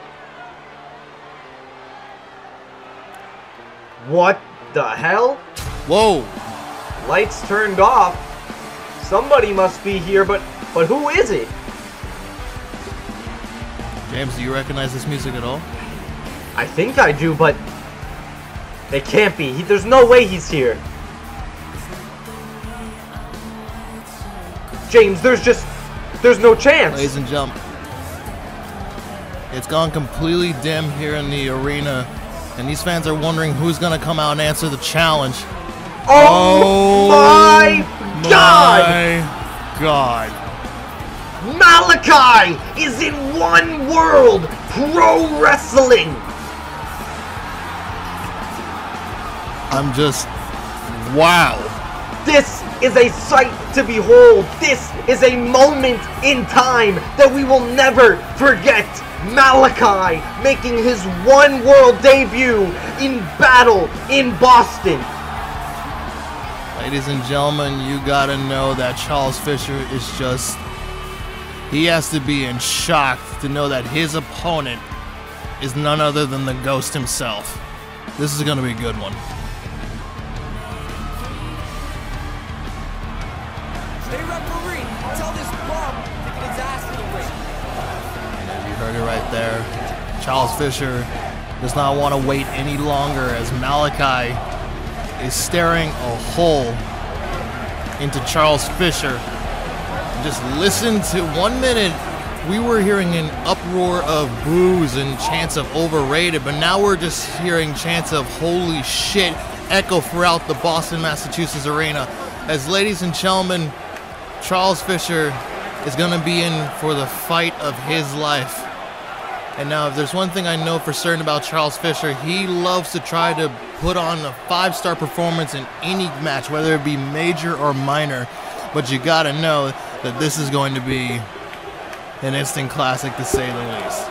What the hell? Whoa. Lights turned off. Somebody must be here, but who is it? James, do you recognize this music at all? I think I do, but They can't be. There's no way he's here. James, there's no chance. Ladies and gentlemen, it's gone completely dim here in the arena, and these fans are wondering who's gonna come out and answer the challenge. Oh, my God! Malachi is in One World Pro Wrestling. I'm just, wow. This is a sight to behold. This is a moment in time that we will never forget. Malachi making his One World debut in battle in Boston. Ladies and gentlemen, you gotta know that Charles Fisher is just, he has to be in shock to know that his opponent is none other than the Ghost himself. This is gonna be a good one. Hey referee, tell this bum to get his ass in the ring. And you heard it right there. Charles Fisher does not want to wait any longer as Malachi is staring a hole into Charles Fisher. Just listen to 1 minute. We were hearing an uproar of boos and chants of overrated, but now we're just hearing chants of holy shit echo throughout the Boston, Massachusetts arena. As ladies and gentlemen, Charles Fisher is gonna be in for the fight of his life. And now if there's one thing I know for certain about Charles Fisher, he loves to try to put on a five-star performance in any match, whether it be major or minor. But you gotta know that this is going to be an instant classic to say the least.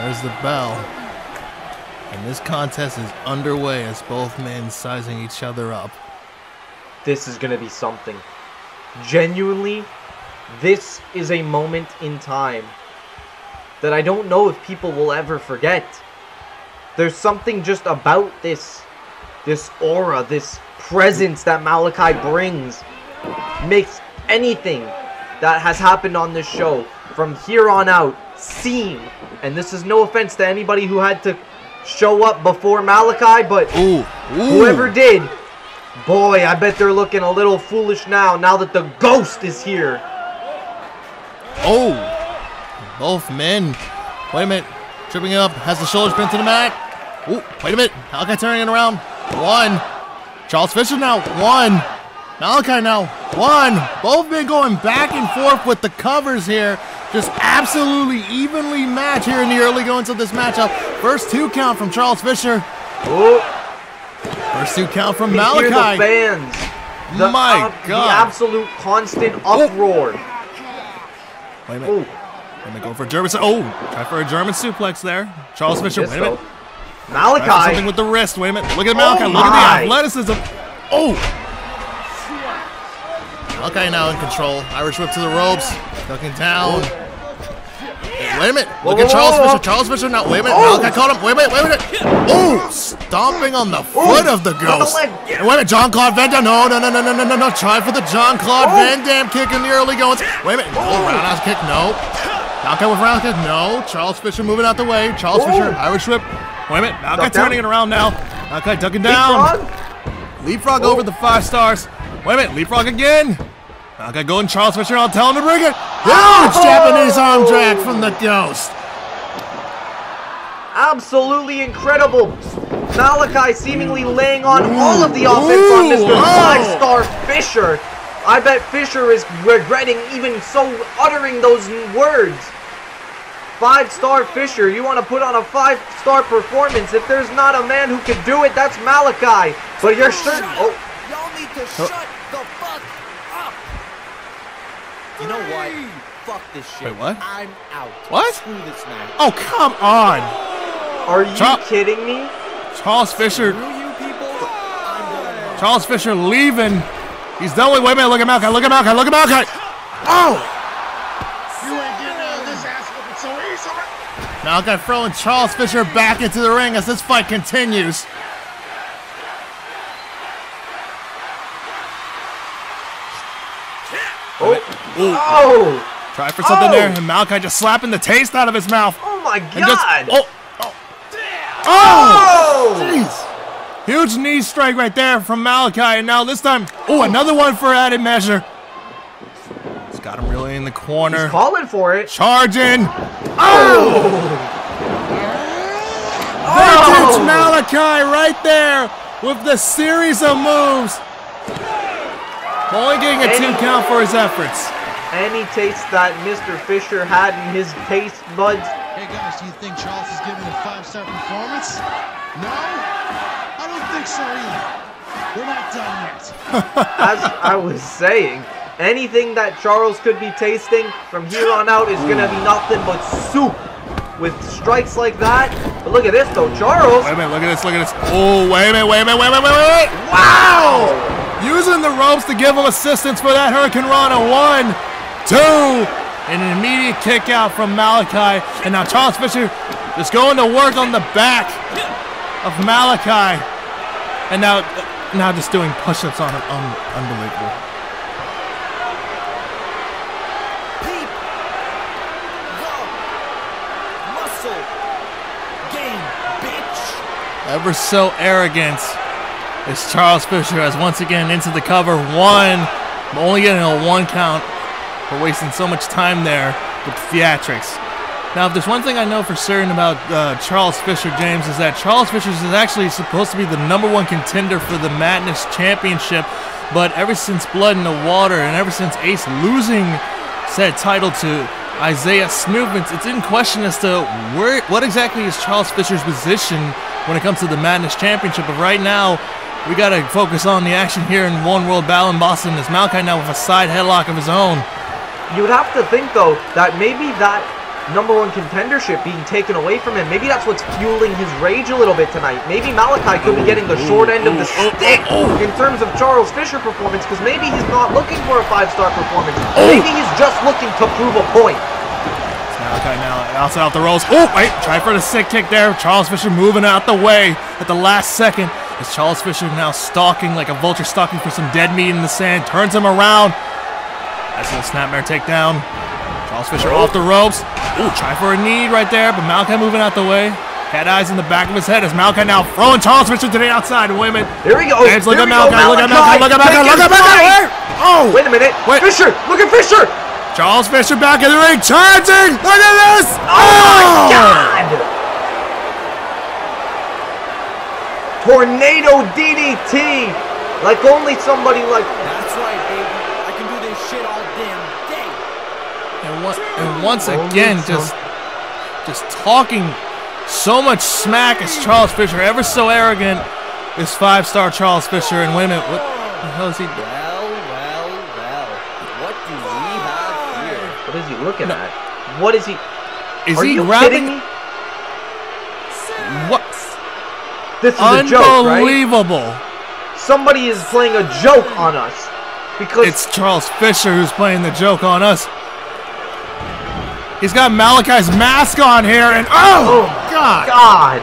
There's the bell. And this contest is underway as both men sizing each other up. This is gonna be something. Genuinely, this is a moment in time that I don't know if people will ever forget. There's something just about this aura, this presence that Malachi brings, makes anything that has happened on this show from here on out seem, and this is no offense to anybody who had to show up before Malachi, but whoever did, boy, I bet they're looking a little foolish now that the Ghost is here. Oh, both men. Wait a minute. Tripping up, has the shoulder spin to the mat. Ooh, wait a minute. Malachi turning it around. One. Charles Fisher now. One. Malachi now. One. Both men going back and forth with the covers here. Just absolutely evenly matched here in the early goings of this matchup. First two count from Charles Fisher. Ooh. First two count from Malachi. Hear the fans. My God. The absolute constant uproar. Wait a minute. Ooh. And they go for a German. Oh, try for a German suplex there. Charles Fisher. Wait a minute. Malachi. Something with the wrist. Wait a minute. Look at Malachi. Look at the athleticism. Oh. Malachi now in control. Irish whip to the ropes. Ducking down. Wait a minute. Look at Charles Fisher. Charles Fisher now. Wait a minute. Malachi caught him. Wait a minute. Wait a minute. Oh, stomping on the foot of the Ghost. Wait a minute. Jean-Claude Van Damme. No. Try for the Jean-Claude Van Damme kick in the early goings. Wait a minute. Oh, roundhouse kick. No. Malachi with round kick, no. Charles Fisher moving out the way. Charles Fisher, Irish whip. Wait a minute, Malachi turning it around now. Malachi ducking down. Leapfrog over the 5 stars. Wait a minute, leapfrog again. Malachi going, Charles Fisher, I'll tell him to bring it. Huge Japanese arm drag from the Ghost. Absolutely incredible. Malachi seemingly laying on all of the offense on Mr. 5-star Fisher. I bet Fisher is regretting even so uttering those words. 5-star Fisher, you want to put on a 5-star performance. If there's not a man who can do it, that's Malachi. But you're sure. Y'all need to shut the fuck up. You know what? Fuck this shit. Wait, what? I'm out. What? Screw this man. Oh, come on. Are you kidding me? Charles Fisher. Charles Fisher leaving. He's done with. Wait a minute, look at Malachi, look at Malachi, look at Malachi! Oh! You ain't getting out of this asshole, it's so easy! Malachi throwing Charles Fisher back into the ring as this fight continues. Oh! Try for something there, and Malachi just slapping the taste out of his mouth. Oh my God! And just, oh! Jeez! Huge knee strike right there from Malachi, and now this time, another one for added measure. He's got him really in the corner. He's calling for it. Charging! Oh! Vintage Malachi right there with the series of moves. Only getting a 2 count for his efforts. Any taste that Mr. Fisher had in his taste buds. Hey guys, do you think Charles is giving a 5-star performance? No? I don't think so either. We're not done yet. As I was saying, anything that Charles could be tasting from here on out is going to be nothing but soup with strikes like that. But look at this though, Charles. Wait a minute, look at this, look at this. Oh, wait a minute. Wow! Using the ropes to give him assistance for that Hurricane Rana. 1, 2, and an immediate kick out from Malachi. And now Charles Fisher is going to work on the back of Malachi. And now just doing push-ups on him. Unbelievable. Peep. Love. Muscle. Game, bitch. Ever so arrogant is Charles Fisher as once again into the cover. 1. I'm only getting a 1 count. We're wasting so much time there with theatrics. Now, if there's one thing I know for certain about Charles Fisher, James, is that Charles Fisher is actually supposed to be the #1 contender for the Madness Championship, but ever since Blood in the Water and ever since Ace losing said title to Isaiah Snoovitz, it's in question as to what exactly is Charles Fisher's position when it comes to the Madness Championship. But right now, we got to focus on the action here in One World Battle in Boston as Malachi now with a side headlock of his own. You would have to think, though, that maybe that #1 contendership being taken away from him, maybe that's what's fueling his rage a little bit tonight. Maybe Malachi could be getting the short end of the stick in terms of Charles Fisher performance, because maybe he's not looking for a 5-star performance. Maybe he's just looking to prove a point. It's Malachi now outside out the rolls. Oh, wait, try for the sick kick there. Charles Fisher moving out the way at the last second. As Charles Fisher now stalking like a vulture stalking for some dead meat in the sand, turns him around. That's a snapmare takedown. Charles Fisher off the ropes. Ooh, try for a knee right there, but Malachi moving out the way. Head eyes in the back of his head as Malachi now throwing Charles Fisher to the outside. Wait a minute. Here we go. James, look at Malachi. Look at Malachi. Look at Malachi. Look at Malachi. Oh! Wait a minute. Wait. Fisher. Look at Fisher. Charles Fisher back in the ring. Charging. Look at this. Oh, my God. Tornado DDT. Like only somebody like that. That's right, baby. I can do this shit all damn day. And once again, just talking so much smack as Charles Fisher. Ever so arrogant is 5-star Charles Fisher. And wait a minute, what the hell is he doing? Well. What do we have here? What is he looking at? What is he? Are you kidding me? What? This is a joke, right? Unbelievable. Somebody is playing a joke on us. Because it's Charles Fisher who's playing the joke on us. He's got Malachi's mask on here, and oh God!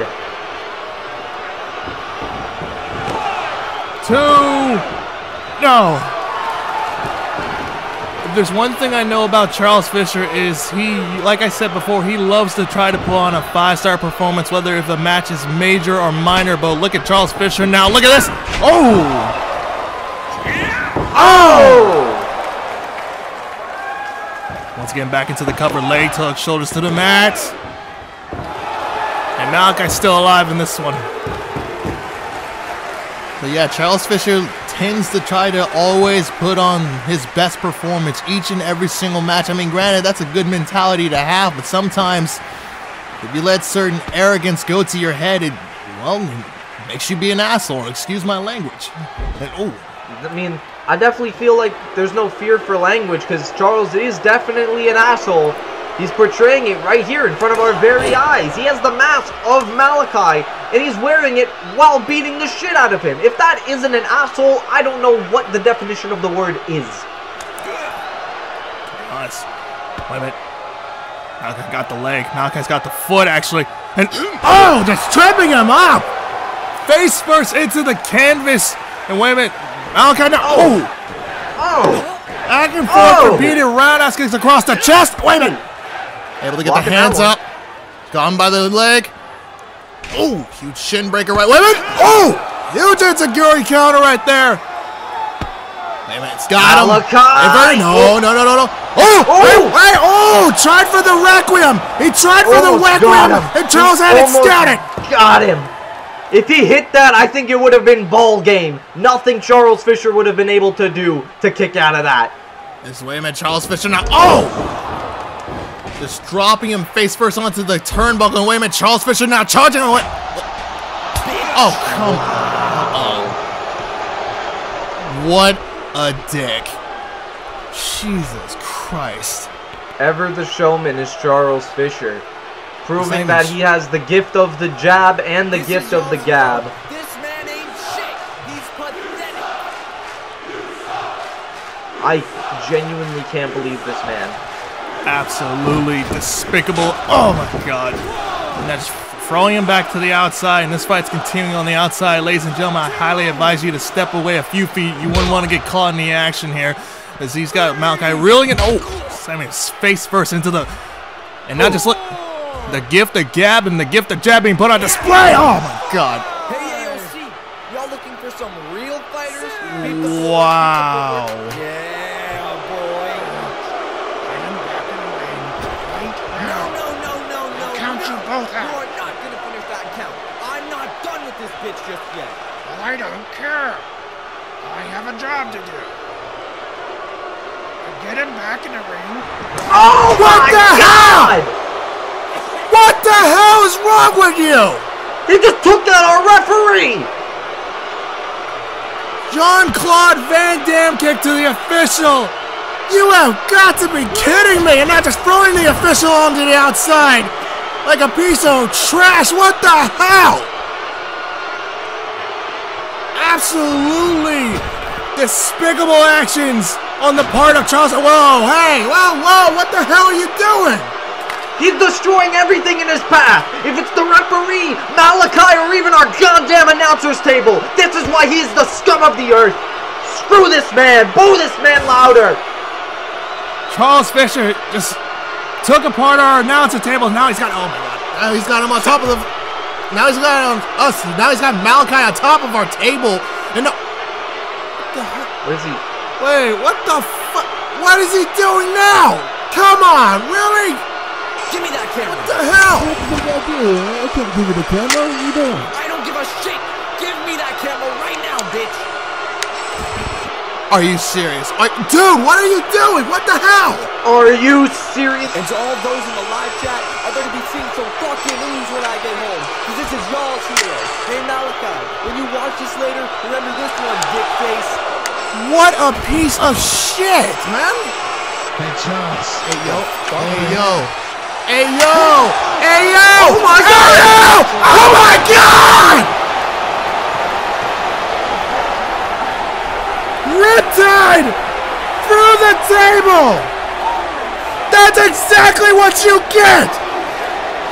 2, no. If there's one thing I know about Charles Fisher is he, like I said before, he loves to try to put on a 5-star performance, whether if the match is major or minor. But look at Charles Fisher now. Look at this! Once again, back into the cover, leg tuck, shoulders to the mat. And Malachi's still alive in this one. But yeah, Charles Fisher tends to try to always put on his best performance each and every single match. I mean, granted, that's a good mentality to have, but sometimes if you let certain arrogance go to your head, it, well, it makes you be an asshole. Excuse my language. And, I mean, I definitely feel like there's no fear for language because Charles is definitely an asshole. He's portraying it right here in front of our very eyes. He has the mask of Malachi, and he's wearing it while beating the shit out of him. If that isn't an asshole, I don't know what the definition of the word is. Nice. Wait a minute. Malachi got the leg. Malachi's got the foot, actually. And oh, just tripping him up! Face first into the canvas. And wait a minute. Malachi now. Oh! back and forth, repeated roundhouse kicks across the chest. Wait a minute. Able to get the hands up. Gone by the leg. Oh, huge shin breaker right. Wait a minute. Oh, huge insecurity counter right there. Wait a minute. It's got him. Malachi. No, no, no, no, no. Oh, wait. Oh, tried for the Requiem. He tried for the Requiem, and Charles had it static. Got him. If he hit that, I think it would have been ball game. Nothing Charles Fisher would have been able to do to kick out of that. This way, man, Charles Fisher now. Oh! Just dropping him face first onto the turnbuckle. And wait a minute, Charles Fisher now charging. Away. Oh, come on. Uh-oh. What a dick. Jesus Christ. Ever the showman is Charles Fisher. Proving that he has the gift of the jab and the gift of the gab. This man ain't shit. He's pathetic. I genuinely can't believe this man. Absolutely despicable. Oh my god. And that's throwing him back to the outside, and this fight's continuing on the outside. Ladies and gentlemen, I highly advise you to step away a few feet. You wouldn't want to get caught in the action here. As he's got Malachi reeling it. Oh, I mean, face first into the... And not just look... The gift of gab and the gift of jab being put on display. Oh my god. Hey AOC, y'all looking for some real fighters? Wow. Yeah, boy. I'm back in the ring right now. No. Count you both out. You're not going to finish that count. I'm not done with this bitch just yet. Well, I don't care. I have a job to do. Get him back in the ring. Oh, what the hell? What the hell is wrong with you? He just took out our referee! Jean-Claude Van Damme kick to the official! You have got to be kidding me! And not just throwing the official onto the outside! Like a piece of trash! What the hell? Absolutely despicable actions on the part of Charles... Whoa, hey! Whoa! What the hell are you doing? He's destroying everything in his path. If it's the referee, Malachi, or even our goddamn announcer's table, this is why he's the scum of the earth. Screw this man. Boo this man louder. Charles Fisher just took apart our announcer table. Now he's got, oh my god. Now he's got him on top of the, now he's got him on us. Now he's got Malachi on top of our table. And no, what the heck? Where's he? Wait, what the fuck? What is he doing now? Come on, really? Give me that camera! What the hell? I can't give you the camera. What are you doing? I don't give a shit. Give me that camera right now, bitch. Are you serious? Dude, what are you doing? What the hell? Are you serious? And to all those in the live chat, I better be seeing some fucking news when I get home. Because this is y'all's hero, named Malachi. When you watch this later, remember this one, dickface. What a piece of shit, man! Hey, Charles. Hey, yo. Hey, yo. Hey yo! Hey yo! Oh my god! Oh my god! Riptide! Through the table! That's exactly what you get!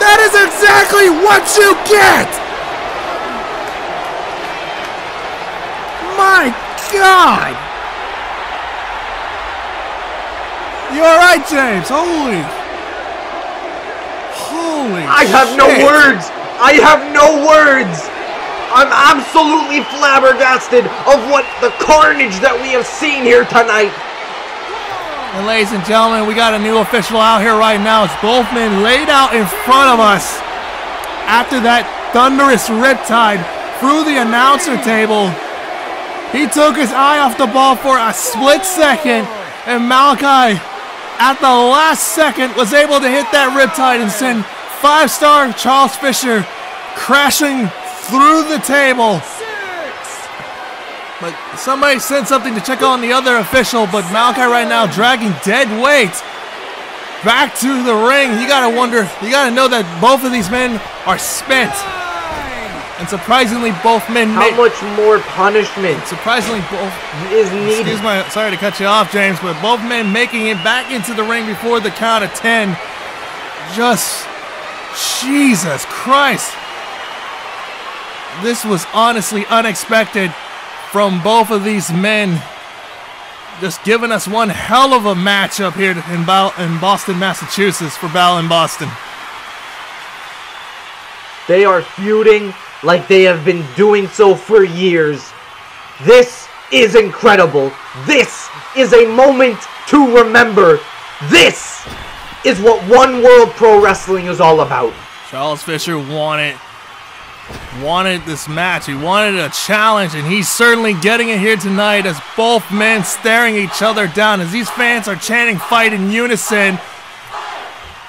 That is exactly what you get! My god! You alright, James? Holy... I have no words. I have no words. I'm absolutely flabbergasted of what the carnage that we have seen here tonight. And ladies and gentlemen, we got a new official out here right now. It's both men laid out in front of us after that thunderous riptide through the announcer table. He took his eye off the ball for a split second, and Malachi at the last second was able to hit that riptide and send five-star Charles Fisher crashing through the table. But somebody sent something to check on the other official, but Malachi right now dragging dead weight back to the ring. You gotta wonder, you gotta know that both of these men are spent. And surprisingly, both men... How much more punishment? Surprisingly, both... is needed. Excuse my... Sorry to cut you off, James, but both men making it back into the ring before the count of 10. Just... Jesus Christ! This was honestly unexpected from both of these men. just giving us one hell of a match up here in Boston, Massachusetts for Battle in Boston. They are feuding like they have been doing so for years. This is incredible. This is a moment to remember. This is what One World Pro Wrestling is all about. Charles Fisher wanted this match. He wanted a challenge, and he's certainly getting it here tonight as both men staring each other down as these fans are chanting fight in unison.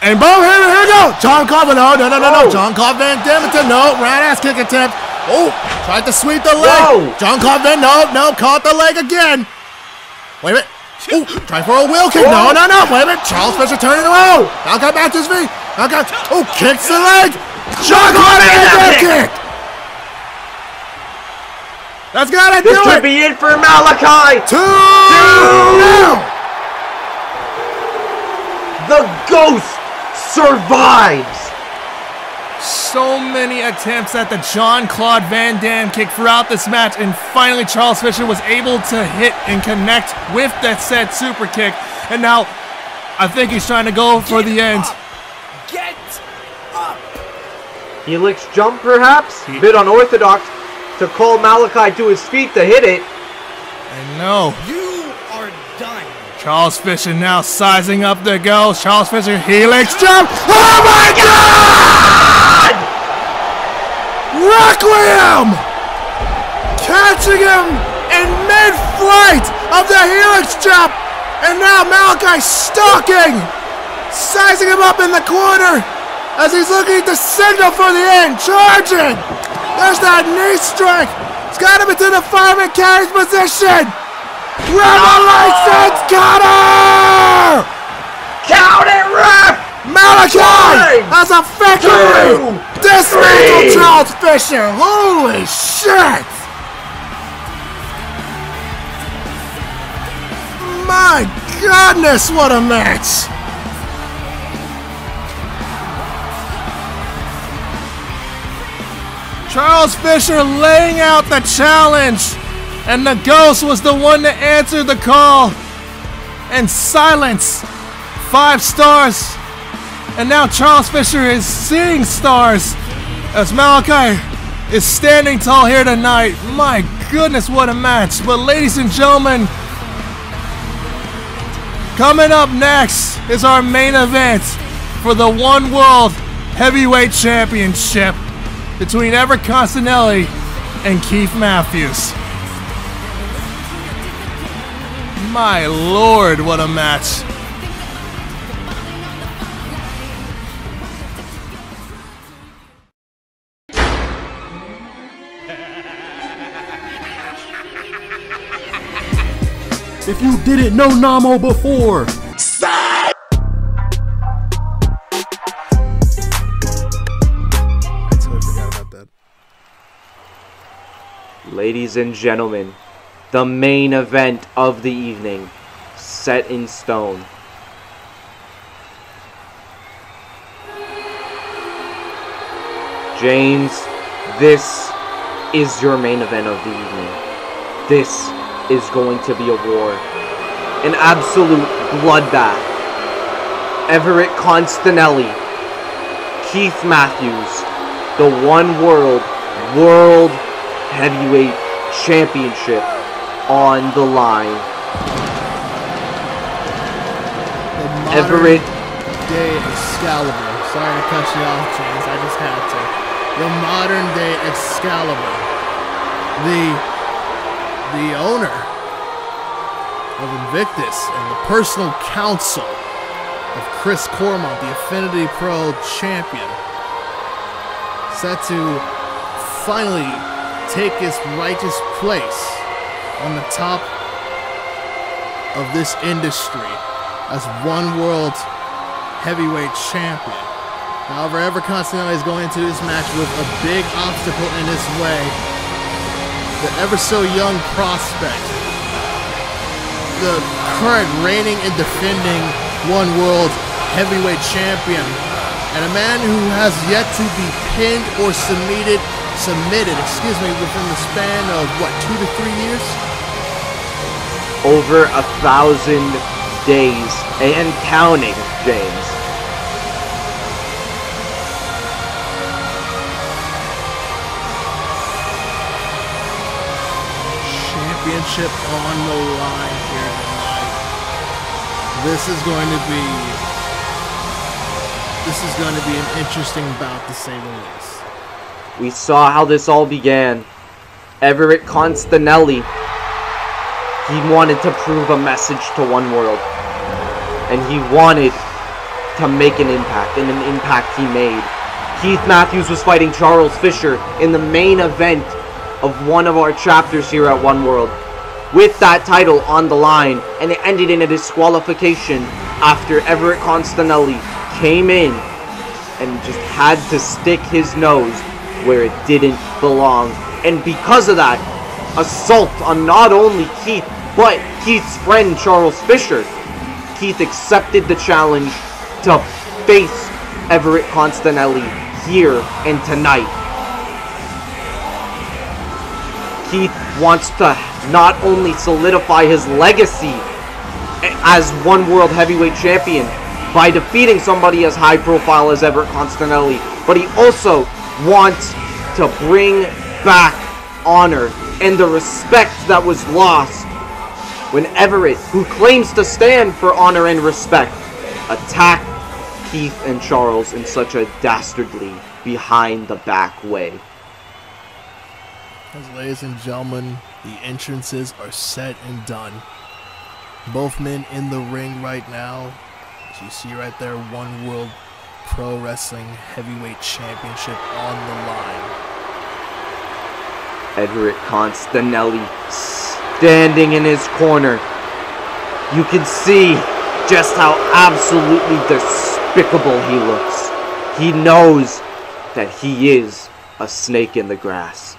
And boom, here we go! Jean-Claude, no. Jean-Claude Van Damme, no, right-ass kick attempt. Oh, tried to sweep the leg. Whoa. Jean-Claude Van Damme, no, caught the leg again. Wait a minute. Oh, try for a wheel kick. Whoa. No, wait a minute. Charles Fisher turning around. Now got back to his feet. Now got, oh, kicks the leg. Jean-Claude Van Damme kick. That's gotta do it. This could be it for Malachi. Two. The ghost survives! So many attempts at the Jean-Claude Van Damme kick throughout this match, and finally Charles Fisher was able to hit and connect with that said super kick. And now I think he's trying to go for the end. Get up! Helix jump perhaps? A bit unorthodox to call Malachi to his feet to hit it. I know. You are done. Charles Fisher now sizing up the goal. Charles Fisher, Helix jump. Oh my God! Requiem! Catching him in mid-flight of the Helix jump. And now Malachi stalking, sizing him up in the corner as he's looking to signal for the end. Charging! There's that knee strike. It's got him into the fireman carries position. Revelations counter! Count it, ref! Malachi has effectively dismantled Charles Fisher. Holy shit! My goodness, what a match! Charles Fisher laying out the challenge. And the ghost was the one that answered the call. And silence. 5 stars. And now Charles Fisher is seeing stars as Malachi is standing tall here tonight. My goodness, what a match. But ladies and gentlemen, coming up next is our main event for the One World Heavyweight Championship between Everett Constanelli and Keith Matthews. My lord, what a match. If you didn't know Namo before, I totally forgot about that. Ladies and gentlemen, the main event of the evening, set in stone. James, this is your main event of the evening. This is going to be a war. An absolute bloodbath. Everett Constanelli, Keith Matthews, the One World Heavyweight Championship on the line. The Everett day Excalibur. Sorry to cut you off, James. I just had to. The modern day Excalibur. The owner of Invictus and the personal counsel of Chris Cormont, the Affinity Pro champion, set to finally take his righteous place on the top of this industry as One World Heavyweight Champion. However, Everett Constanelli is going into this match with a big obstacle in his way. The ever-so-young prospect, the current reigning and defending One World Heavyweight Champion, and a man who has yet to be pinned or submitted, within the span of, what, 2 to 3 years? over 1,000 days and counting, James. Championship on the line here tonight. This is going to be an interesting bout, to say the least. We saw how this all began. Everett Constanelli, he wanted to prove a message to One World, and he wanted to make an impact, and an impact he made. Keith Matthews was fighting Charles Fisher in the main event of one of our chapters here at One World, with that title on the line, and it ended in a disqualification after Everett Constanelli came in and just had to stick his nose where it didn't belong. And because of that, assault on not only Keith, but Keith's friend Charles Fisher. Keith accepted the challenge to face Everett Constanelli here and tonight. Keith wants to not only solidify his legacy as One World Heavyweight Champion by defeating somebody as high profile as Everett Constanelli, but he also wants to bring back honor and the respect that was lost when Everett, who claims to stand for honor and respect, attacked Keith and Charles in such a dastardly, behind-the-back way. Ladies and gentlemen, the entrances are set and done. Both men in the ring right now. As you see right there, One World Pro Wrestling Heavyweight Championship on the line. Everett Constanelli standing in his corner. You can see just how absolutely despicable he looks. He knows that he is a snake in the grass.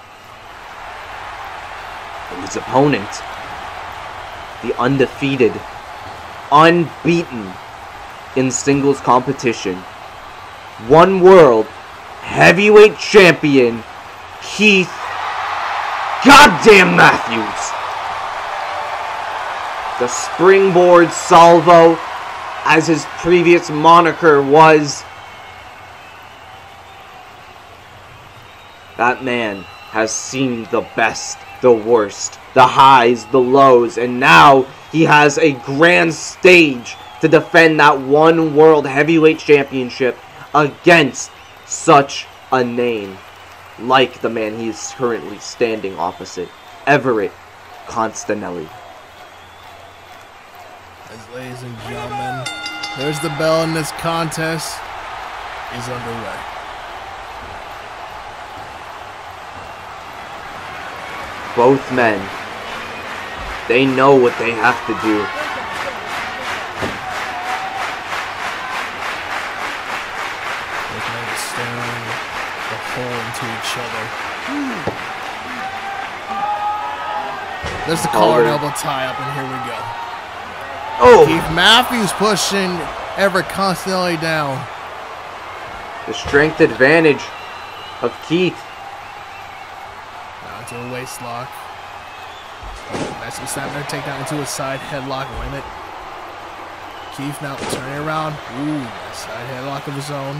And his opponent, the undefeated, unbeaten in singles competition, One World Heavyweight Champion, Keith Goddamn Matthews. The springboard salvo, as his previous moniker was. That man has seen the best, the worst, the highs, the lows, and now he has a grand stage to defend that One World Heavyweight Championship against such a name like the man he is currently standing opposite, Everett Constanelli. Ladies and gentlemen, there's the bell, and this contest is underway. Both men, they know what they have to do. Each other. There's the collar and elbow tie up, and here we go. Oh! Keith Matthews pushing Everett Constanelli down. The strength advantage of Keith. Now into a waist lock. Matthews snapping their takedown into a side headlock limit. Keith now turning around. Ooh, side headlock of his own.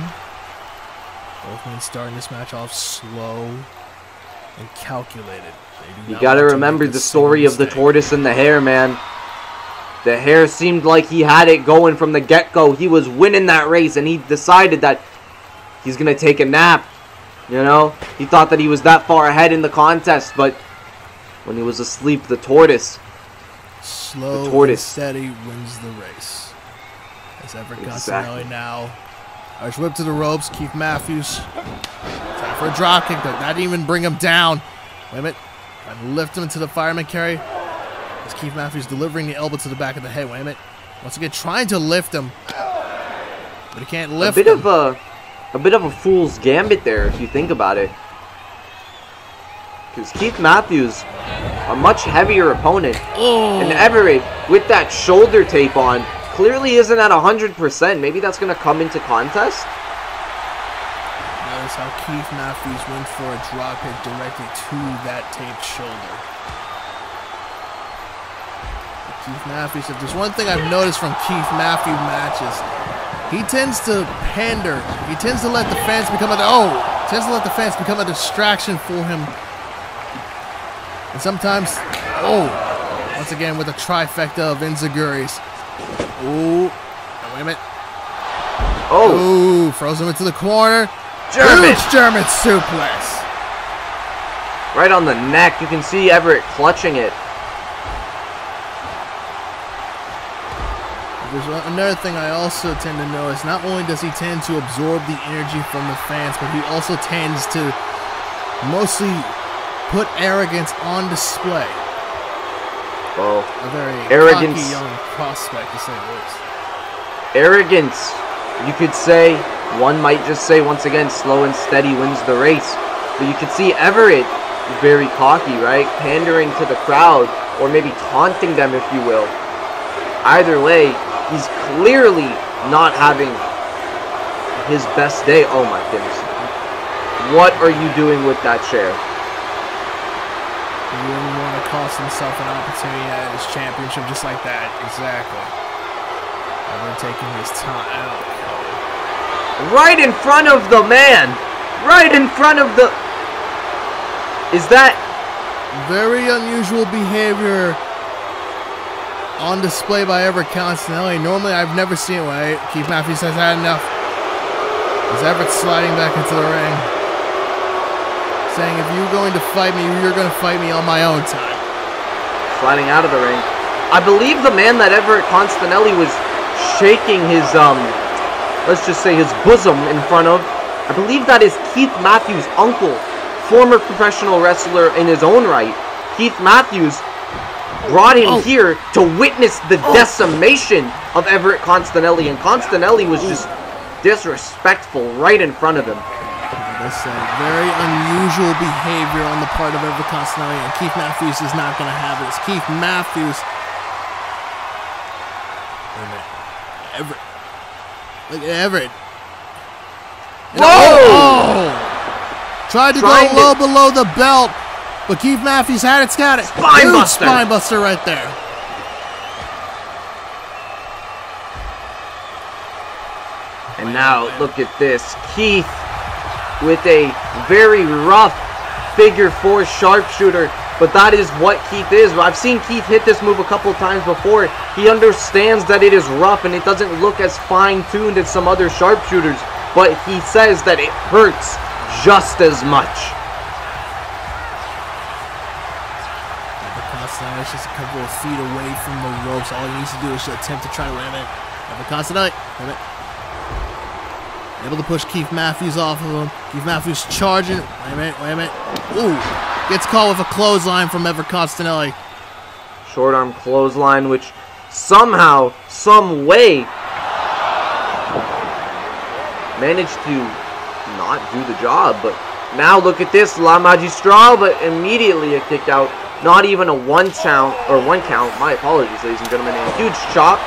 Both men starting this match off slow and calculated. You gotta remember the story of the tortoise and the hare, man. The hare seemed like he had it going from the get-go. He was winning that race, and he decided that he's gonna take a nap. You know, he thought that he was that far ahead in the contest, but when he was asleep, the tortoise, slow and steady wins the race. As Everett Constanelli now. Irish whip to the ropes, Keith Matthews. Time for a drop kick, but that didn't even bring him down. Wait a minute, and lift him into the fireman carry. As Keith Matthews delivering the elbow to the back of the head. Wait a minute, once again trying to lift him, but he can't lift him. A bit of a fool's gambit there, if you think about it, because Keith Matthews, a much heavier opponent, and Everett with that shoulder tape on. Clearly isn't at 100%. Maybe that's going to come into contest. Notice how Keith Matthews went for a drop hit directly to that taped shoulder. Keith Matthews. If there's one thing I've noticed from Keith Matthews matches, he tends to pander. He tends to let the fans become a distraction for him. And sometimes, once again with a trifecta of enziguris. Wait a minute. Throws him into the corner. German. Huge German suplex. Right on the neck. You can see Everett clutching it. There's another thing I also tend to notice. Not only does he tend to absorb the energy from the fans, but he also tends to mostly put arrogance on display. Well, a very cocky young prospect, to say the least. Arrogance, you could say. One might just say, once again, slow and steady wins the race. But you can see Everett very cocky, right? Pandering to the crowd, or maybe taunting them, if you will. Either way, he's clearly not having his best day. Oh my goodness. What are you doing with that chair? He wouldn't want to cost himself an opportunity at his championship just like that. Exactly. Ever taking his time out. Right in front of the man. Right in front of the... Is that... Very unusual behavior on display by Everett Constanelli. Normally, I've never seen it. Wait, Keith Matthews has had enough. Is Everett sliding back into the ring, saying, "If you're going to fight me, you're going to fight me on my own time." Sliding out of the ring. I believe the man that Everett Constanelli was shaking his, let's just say his bosom in front of, I believe that is Keith Matthews' uncle, former professional wrestler in his own right. Keith Matthews brought him here to witness the decimation of Everett Constanelli, and Constanelli was just disrespectful right in front of him. Listen, very unusual behavior on the part of Everett Constanelli, and Keith Matthews is not going to have this. Keith Matthews... Everett. Look at Everett. Whoa! Tried to go low below the belt. But Keith Matthews had it scouted. Spinebuster. Huge spinebuster right there. And now look at this. Keith with a very rough figure four sharpshooter. But that is what Keith is. I've seen Keith hit this move a couple times before. He understands that it is rough and it doesn't look as fine-tuned as some other sharpshooters. But he says that it hurts just as much. It's just a couple of feet away from the ropes. All he needs to do is to attempt to try to land it. Everett Constanelli. Able to push Keith Matthews off of him. Keith Matthews charging. Wait a minute. Ooh. Gets caught with a clothesline from Everett Constanelli. Short arm clothesline, which somehow, some way, managed to not do the job. But now look at this. La Magistral, but immediately a kick out. Not even a one count, my apologies, ladies and gentlemen. A huge chop.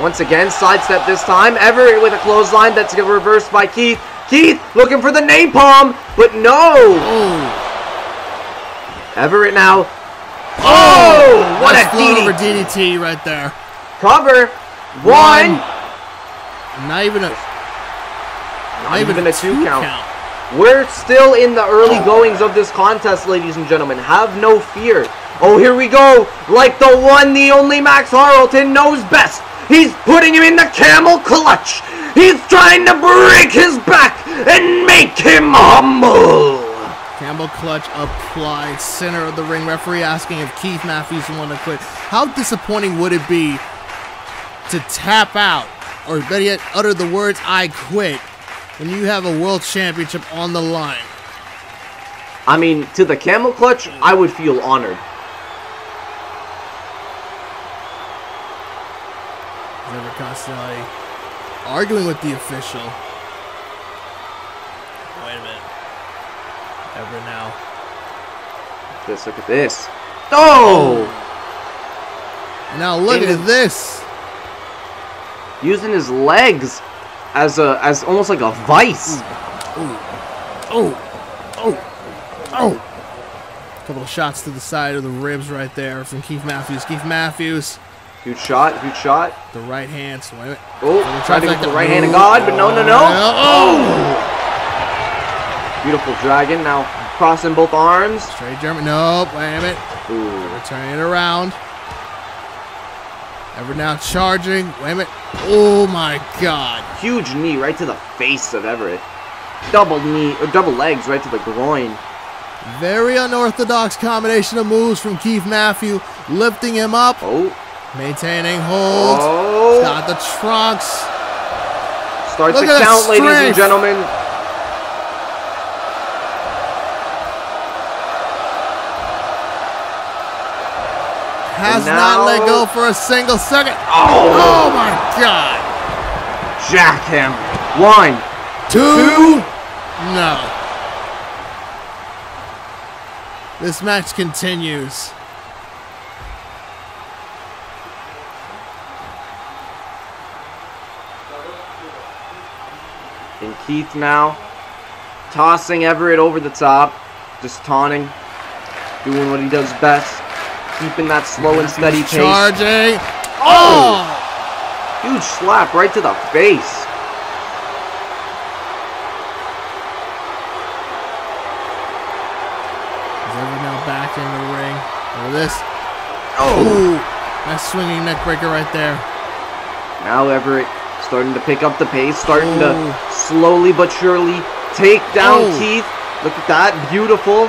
Once again, sidestep this time. Everett with a clothesline that's reversed by Keith. Keith looking for the napalm, but no! Everett now. What a DDT. DDT right there. Cover. One. Not even a two count. We're still in the early goings of this contest, ladies and gentlemen. Have no fear. Oh, here we go. Like the one, the only Max Carleton knows best. He's putting him in the camel clutch. He's trying to break his back and make him humble. Camel clutch applied. Center of the ring. Referee asking if Keith Matthews wanted to quit. How disappointing would it be to tap out, or better yet, utter the words, "I quit," when you have a world championship on the line? I mean, to the camel clutch, I would feel honored. Everett Constanelli arguing with the official. Wait a minute. Everett now. Look at this. Now look at this. Using his legs as almost like a vice. Couple of shots to the side of the ribs right there from Keith Matthews. Keith Matthews. Good shot. Good shot. The right hand. So wait, oh, tried to get the right hand of God, but no. Oh! Beautiful dragon. Now crossing both arms. Straight German. Nope. Wait a minute. Ooh. Turning it around. Everett now charging. Wait a minute. Oh my God. Huge knee right to the face of Everett. Double knee, or double legs right to the groin. Very unorthodox combination of moves from Keith Matthews. Lifting him up. Oh. Maintaining hold. Oh. Got the trunks. Starts the count, ladies and gentlemen. Has not let go for a single second. Oh, oh my God. Jack him. 1, 2. No. This match continues. And Keith now tossing Everett over the top. Just taunting. Doing what he does best. Keeping that slow and steady pace. Charging. Oh! Huge slap right to the face. Is Everett now back in the ring. Look at this. Oh! Nice swinging neckbreaker right there. Now Everett starting to pick up the pace. Starting to slowly but surely take down Keith. Look at that. Beautiful.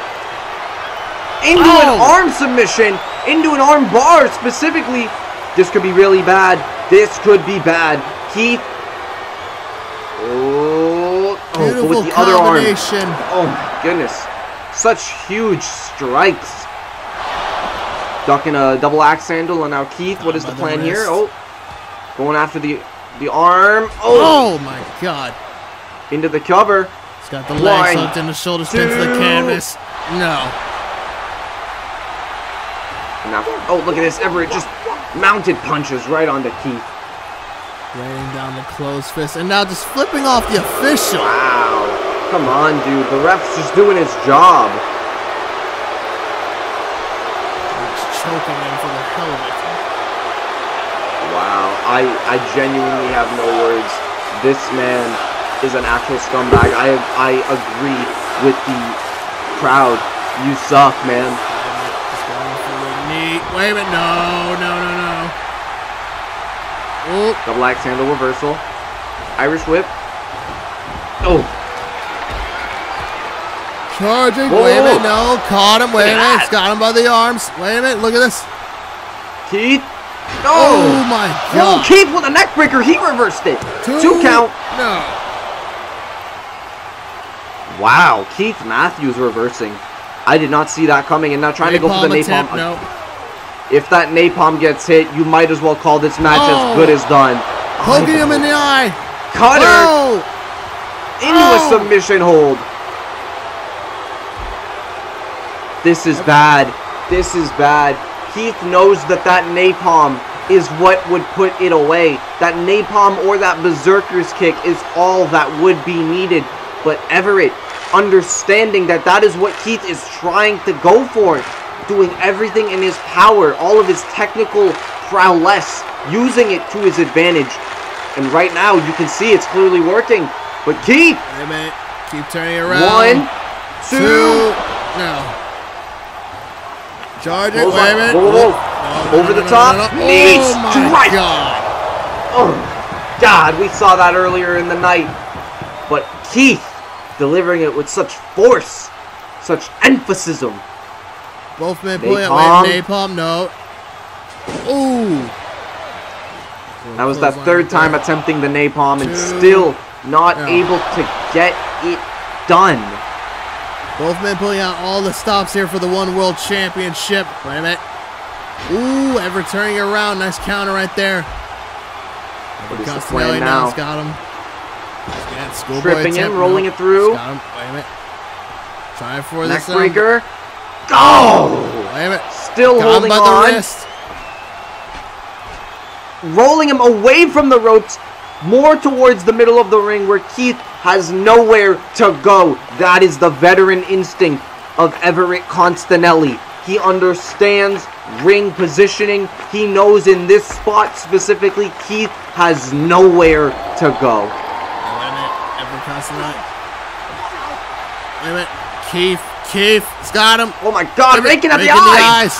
Into an arm submission. Into an arm bar specifically. This could be really bad. This could be bad. Keith. Beautiful with the other arm. Oh my goodness. Such huge strikes. Ducking a double axe handle. And now Keith, what is the plan here? Oh. Going after the arm. Oh. Oh my God. Into the cover. He's got the legs hooked and the shoulders into the canvas. No. Now, oh, look at this. Everett just mounted punches right onto Keith. Laying down the closed fist. And now just flipping off the official. Wow. Come on, dude. The ref's just doing his job. He's choking him for the hell of it. Wow. I genuinely have no words. This man is an actual scumbag. I agree with the crowd. You suck, man. Wait a minute, no. Oh. Double axe handle reversal. Irish whip. Oh. Charging. Whoa. Wait a minute, no. Caught him. Wait a minute. It's got him by the arms. Wait a minute. Look at this. Keith. Oh my God. Oh, Keith with a neck breaker. He reversed it. Two count. No. Wow. Keith Matthews reversing. I did not see that coming. And now trying to go for the napalm. No. If that napalm gets hit, you might as well call this match as good as done. Hugging him in the eye. Cutter. Into a submission hold. This is bad. This is bad. Keith knows that napalm is what would put it away. That napalm or that berserker's kick is all that would be needed. But Everett, understanding that is what Keith is trying to go for, doing everything in his power, all of his technical prowess, using it to his advantage. And right now, you can see it's clearly working. But Keith! Wait a minute. Keep turning around. 1, 2. No. Charging. Wait a minute. Whoa. Over the top. Knee strike. Oh, God. We saw that earlier in the night. But Keith delivering it with such force, such emphasis. Both men play it. Napalm, no. Ooh. That was that third time attempting the napalm and still not able to get it done. Both men pulling out all the stops here for the One World Championship. Wait a minute. Ooh, Everett turning around. Nice counter right there. What is the plan now? He's got him. Stripping him, rolling it through. He's got him. Wait a minute. Trying for this. Neckbreaker. Still got holding him by the wrist. Rolling him away from the ropes, more towards the middle of the ring where Keith has nowhere to go. That is the veteran instinct. of Everett Constanelli. He understands ring positioning. He knows in this spot specifically, Keith has nowhere to go. Wait a minute, Everett Constanelli. Wait a minute, Keith, it's got him. Oh my God, raking up the eyes.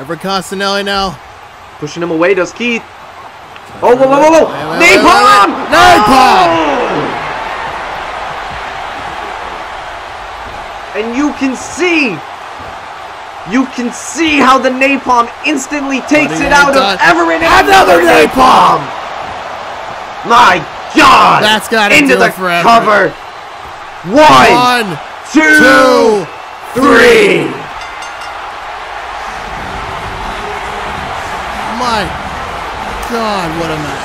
Everett Constanelli now. Pushing him away, does Keith. Oh, whoa. Napalm! Napalm! And you can see how the napalm instantly takes it out of Everett. Another napalm! My God! That's got to do it for Everett. Into the cover. One, two, three. My God, what a match.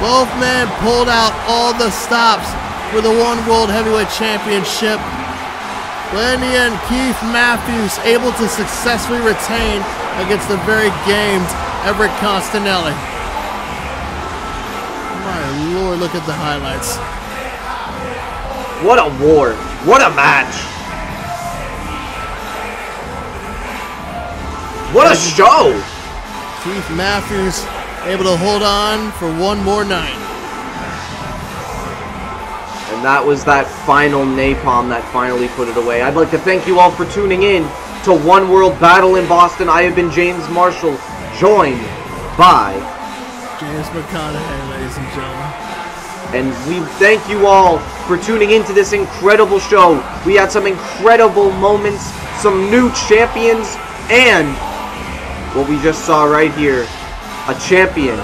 Both men pulled out all the stops for the One World Heavyweight Championship. But in the end, Keith Matthews able to successfully retain against the very gamed Everett Constanelli. My Lord, look at the highlights. What a war. What a match. What a show! Keith Matthews able to hold on for one more night. And that was that final napalm that finally put it away. I'd like to thank you all for tuning in to One World Battle in Boston. I have been James Marshall, joined by James McConaughey, ladies and gentlemen. And we thank you all for tuning into this incredible show. We had some incredible moments, some new champions, and what we just saw right here, a champion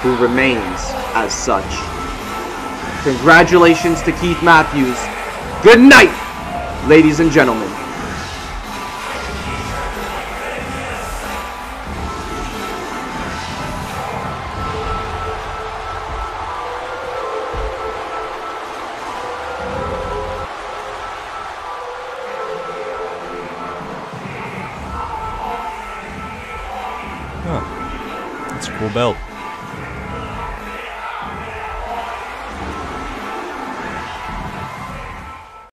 who remains as such. Congratulations to Keith Matthews. Good night, ladies and gentlemen. Belt.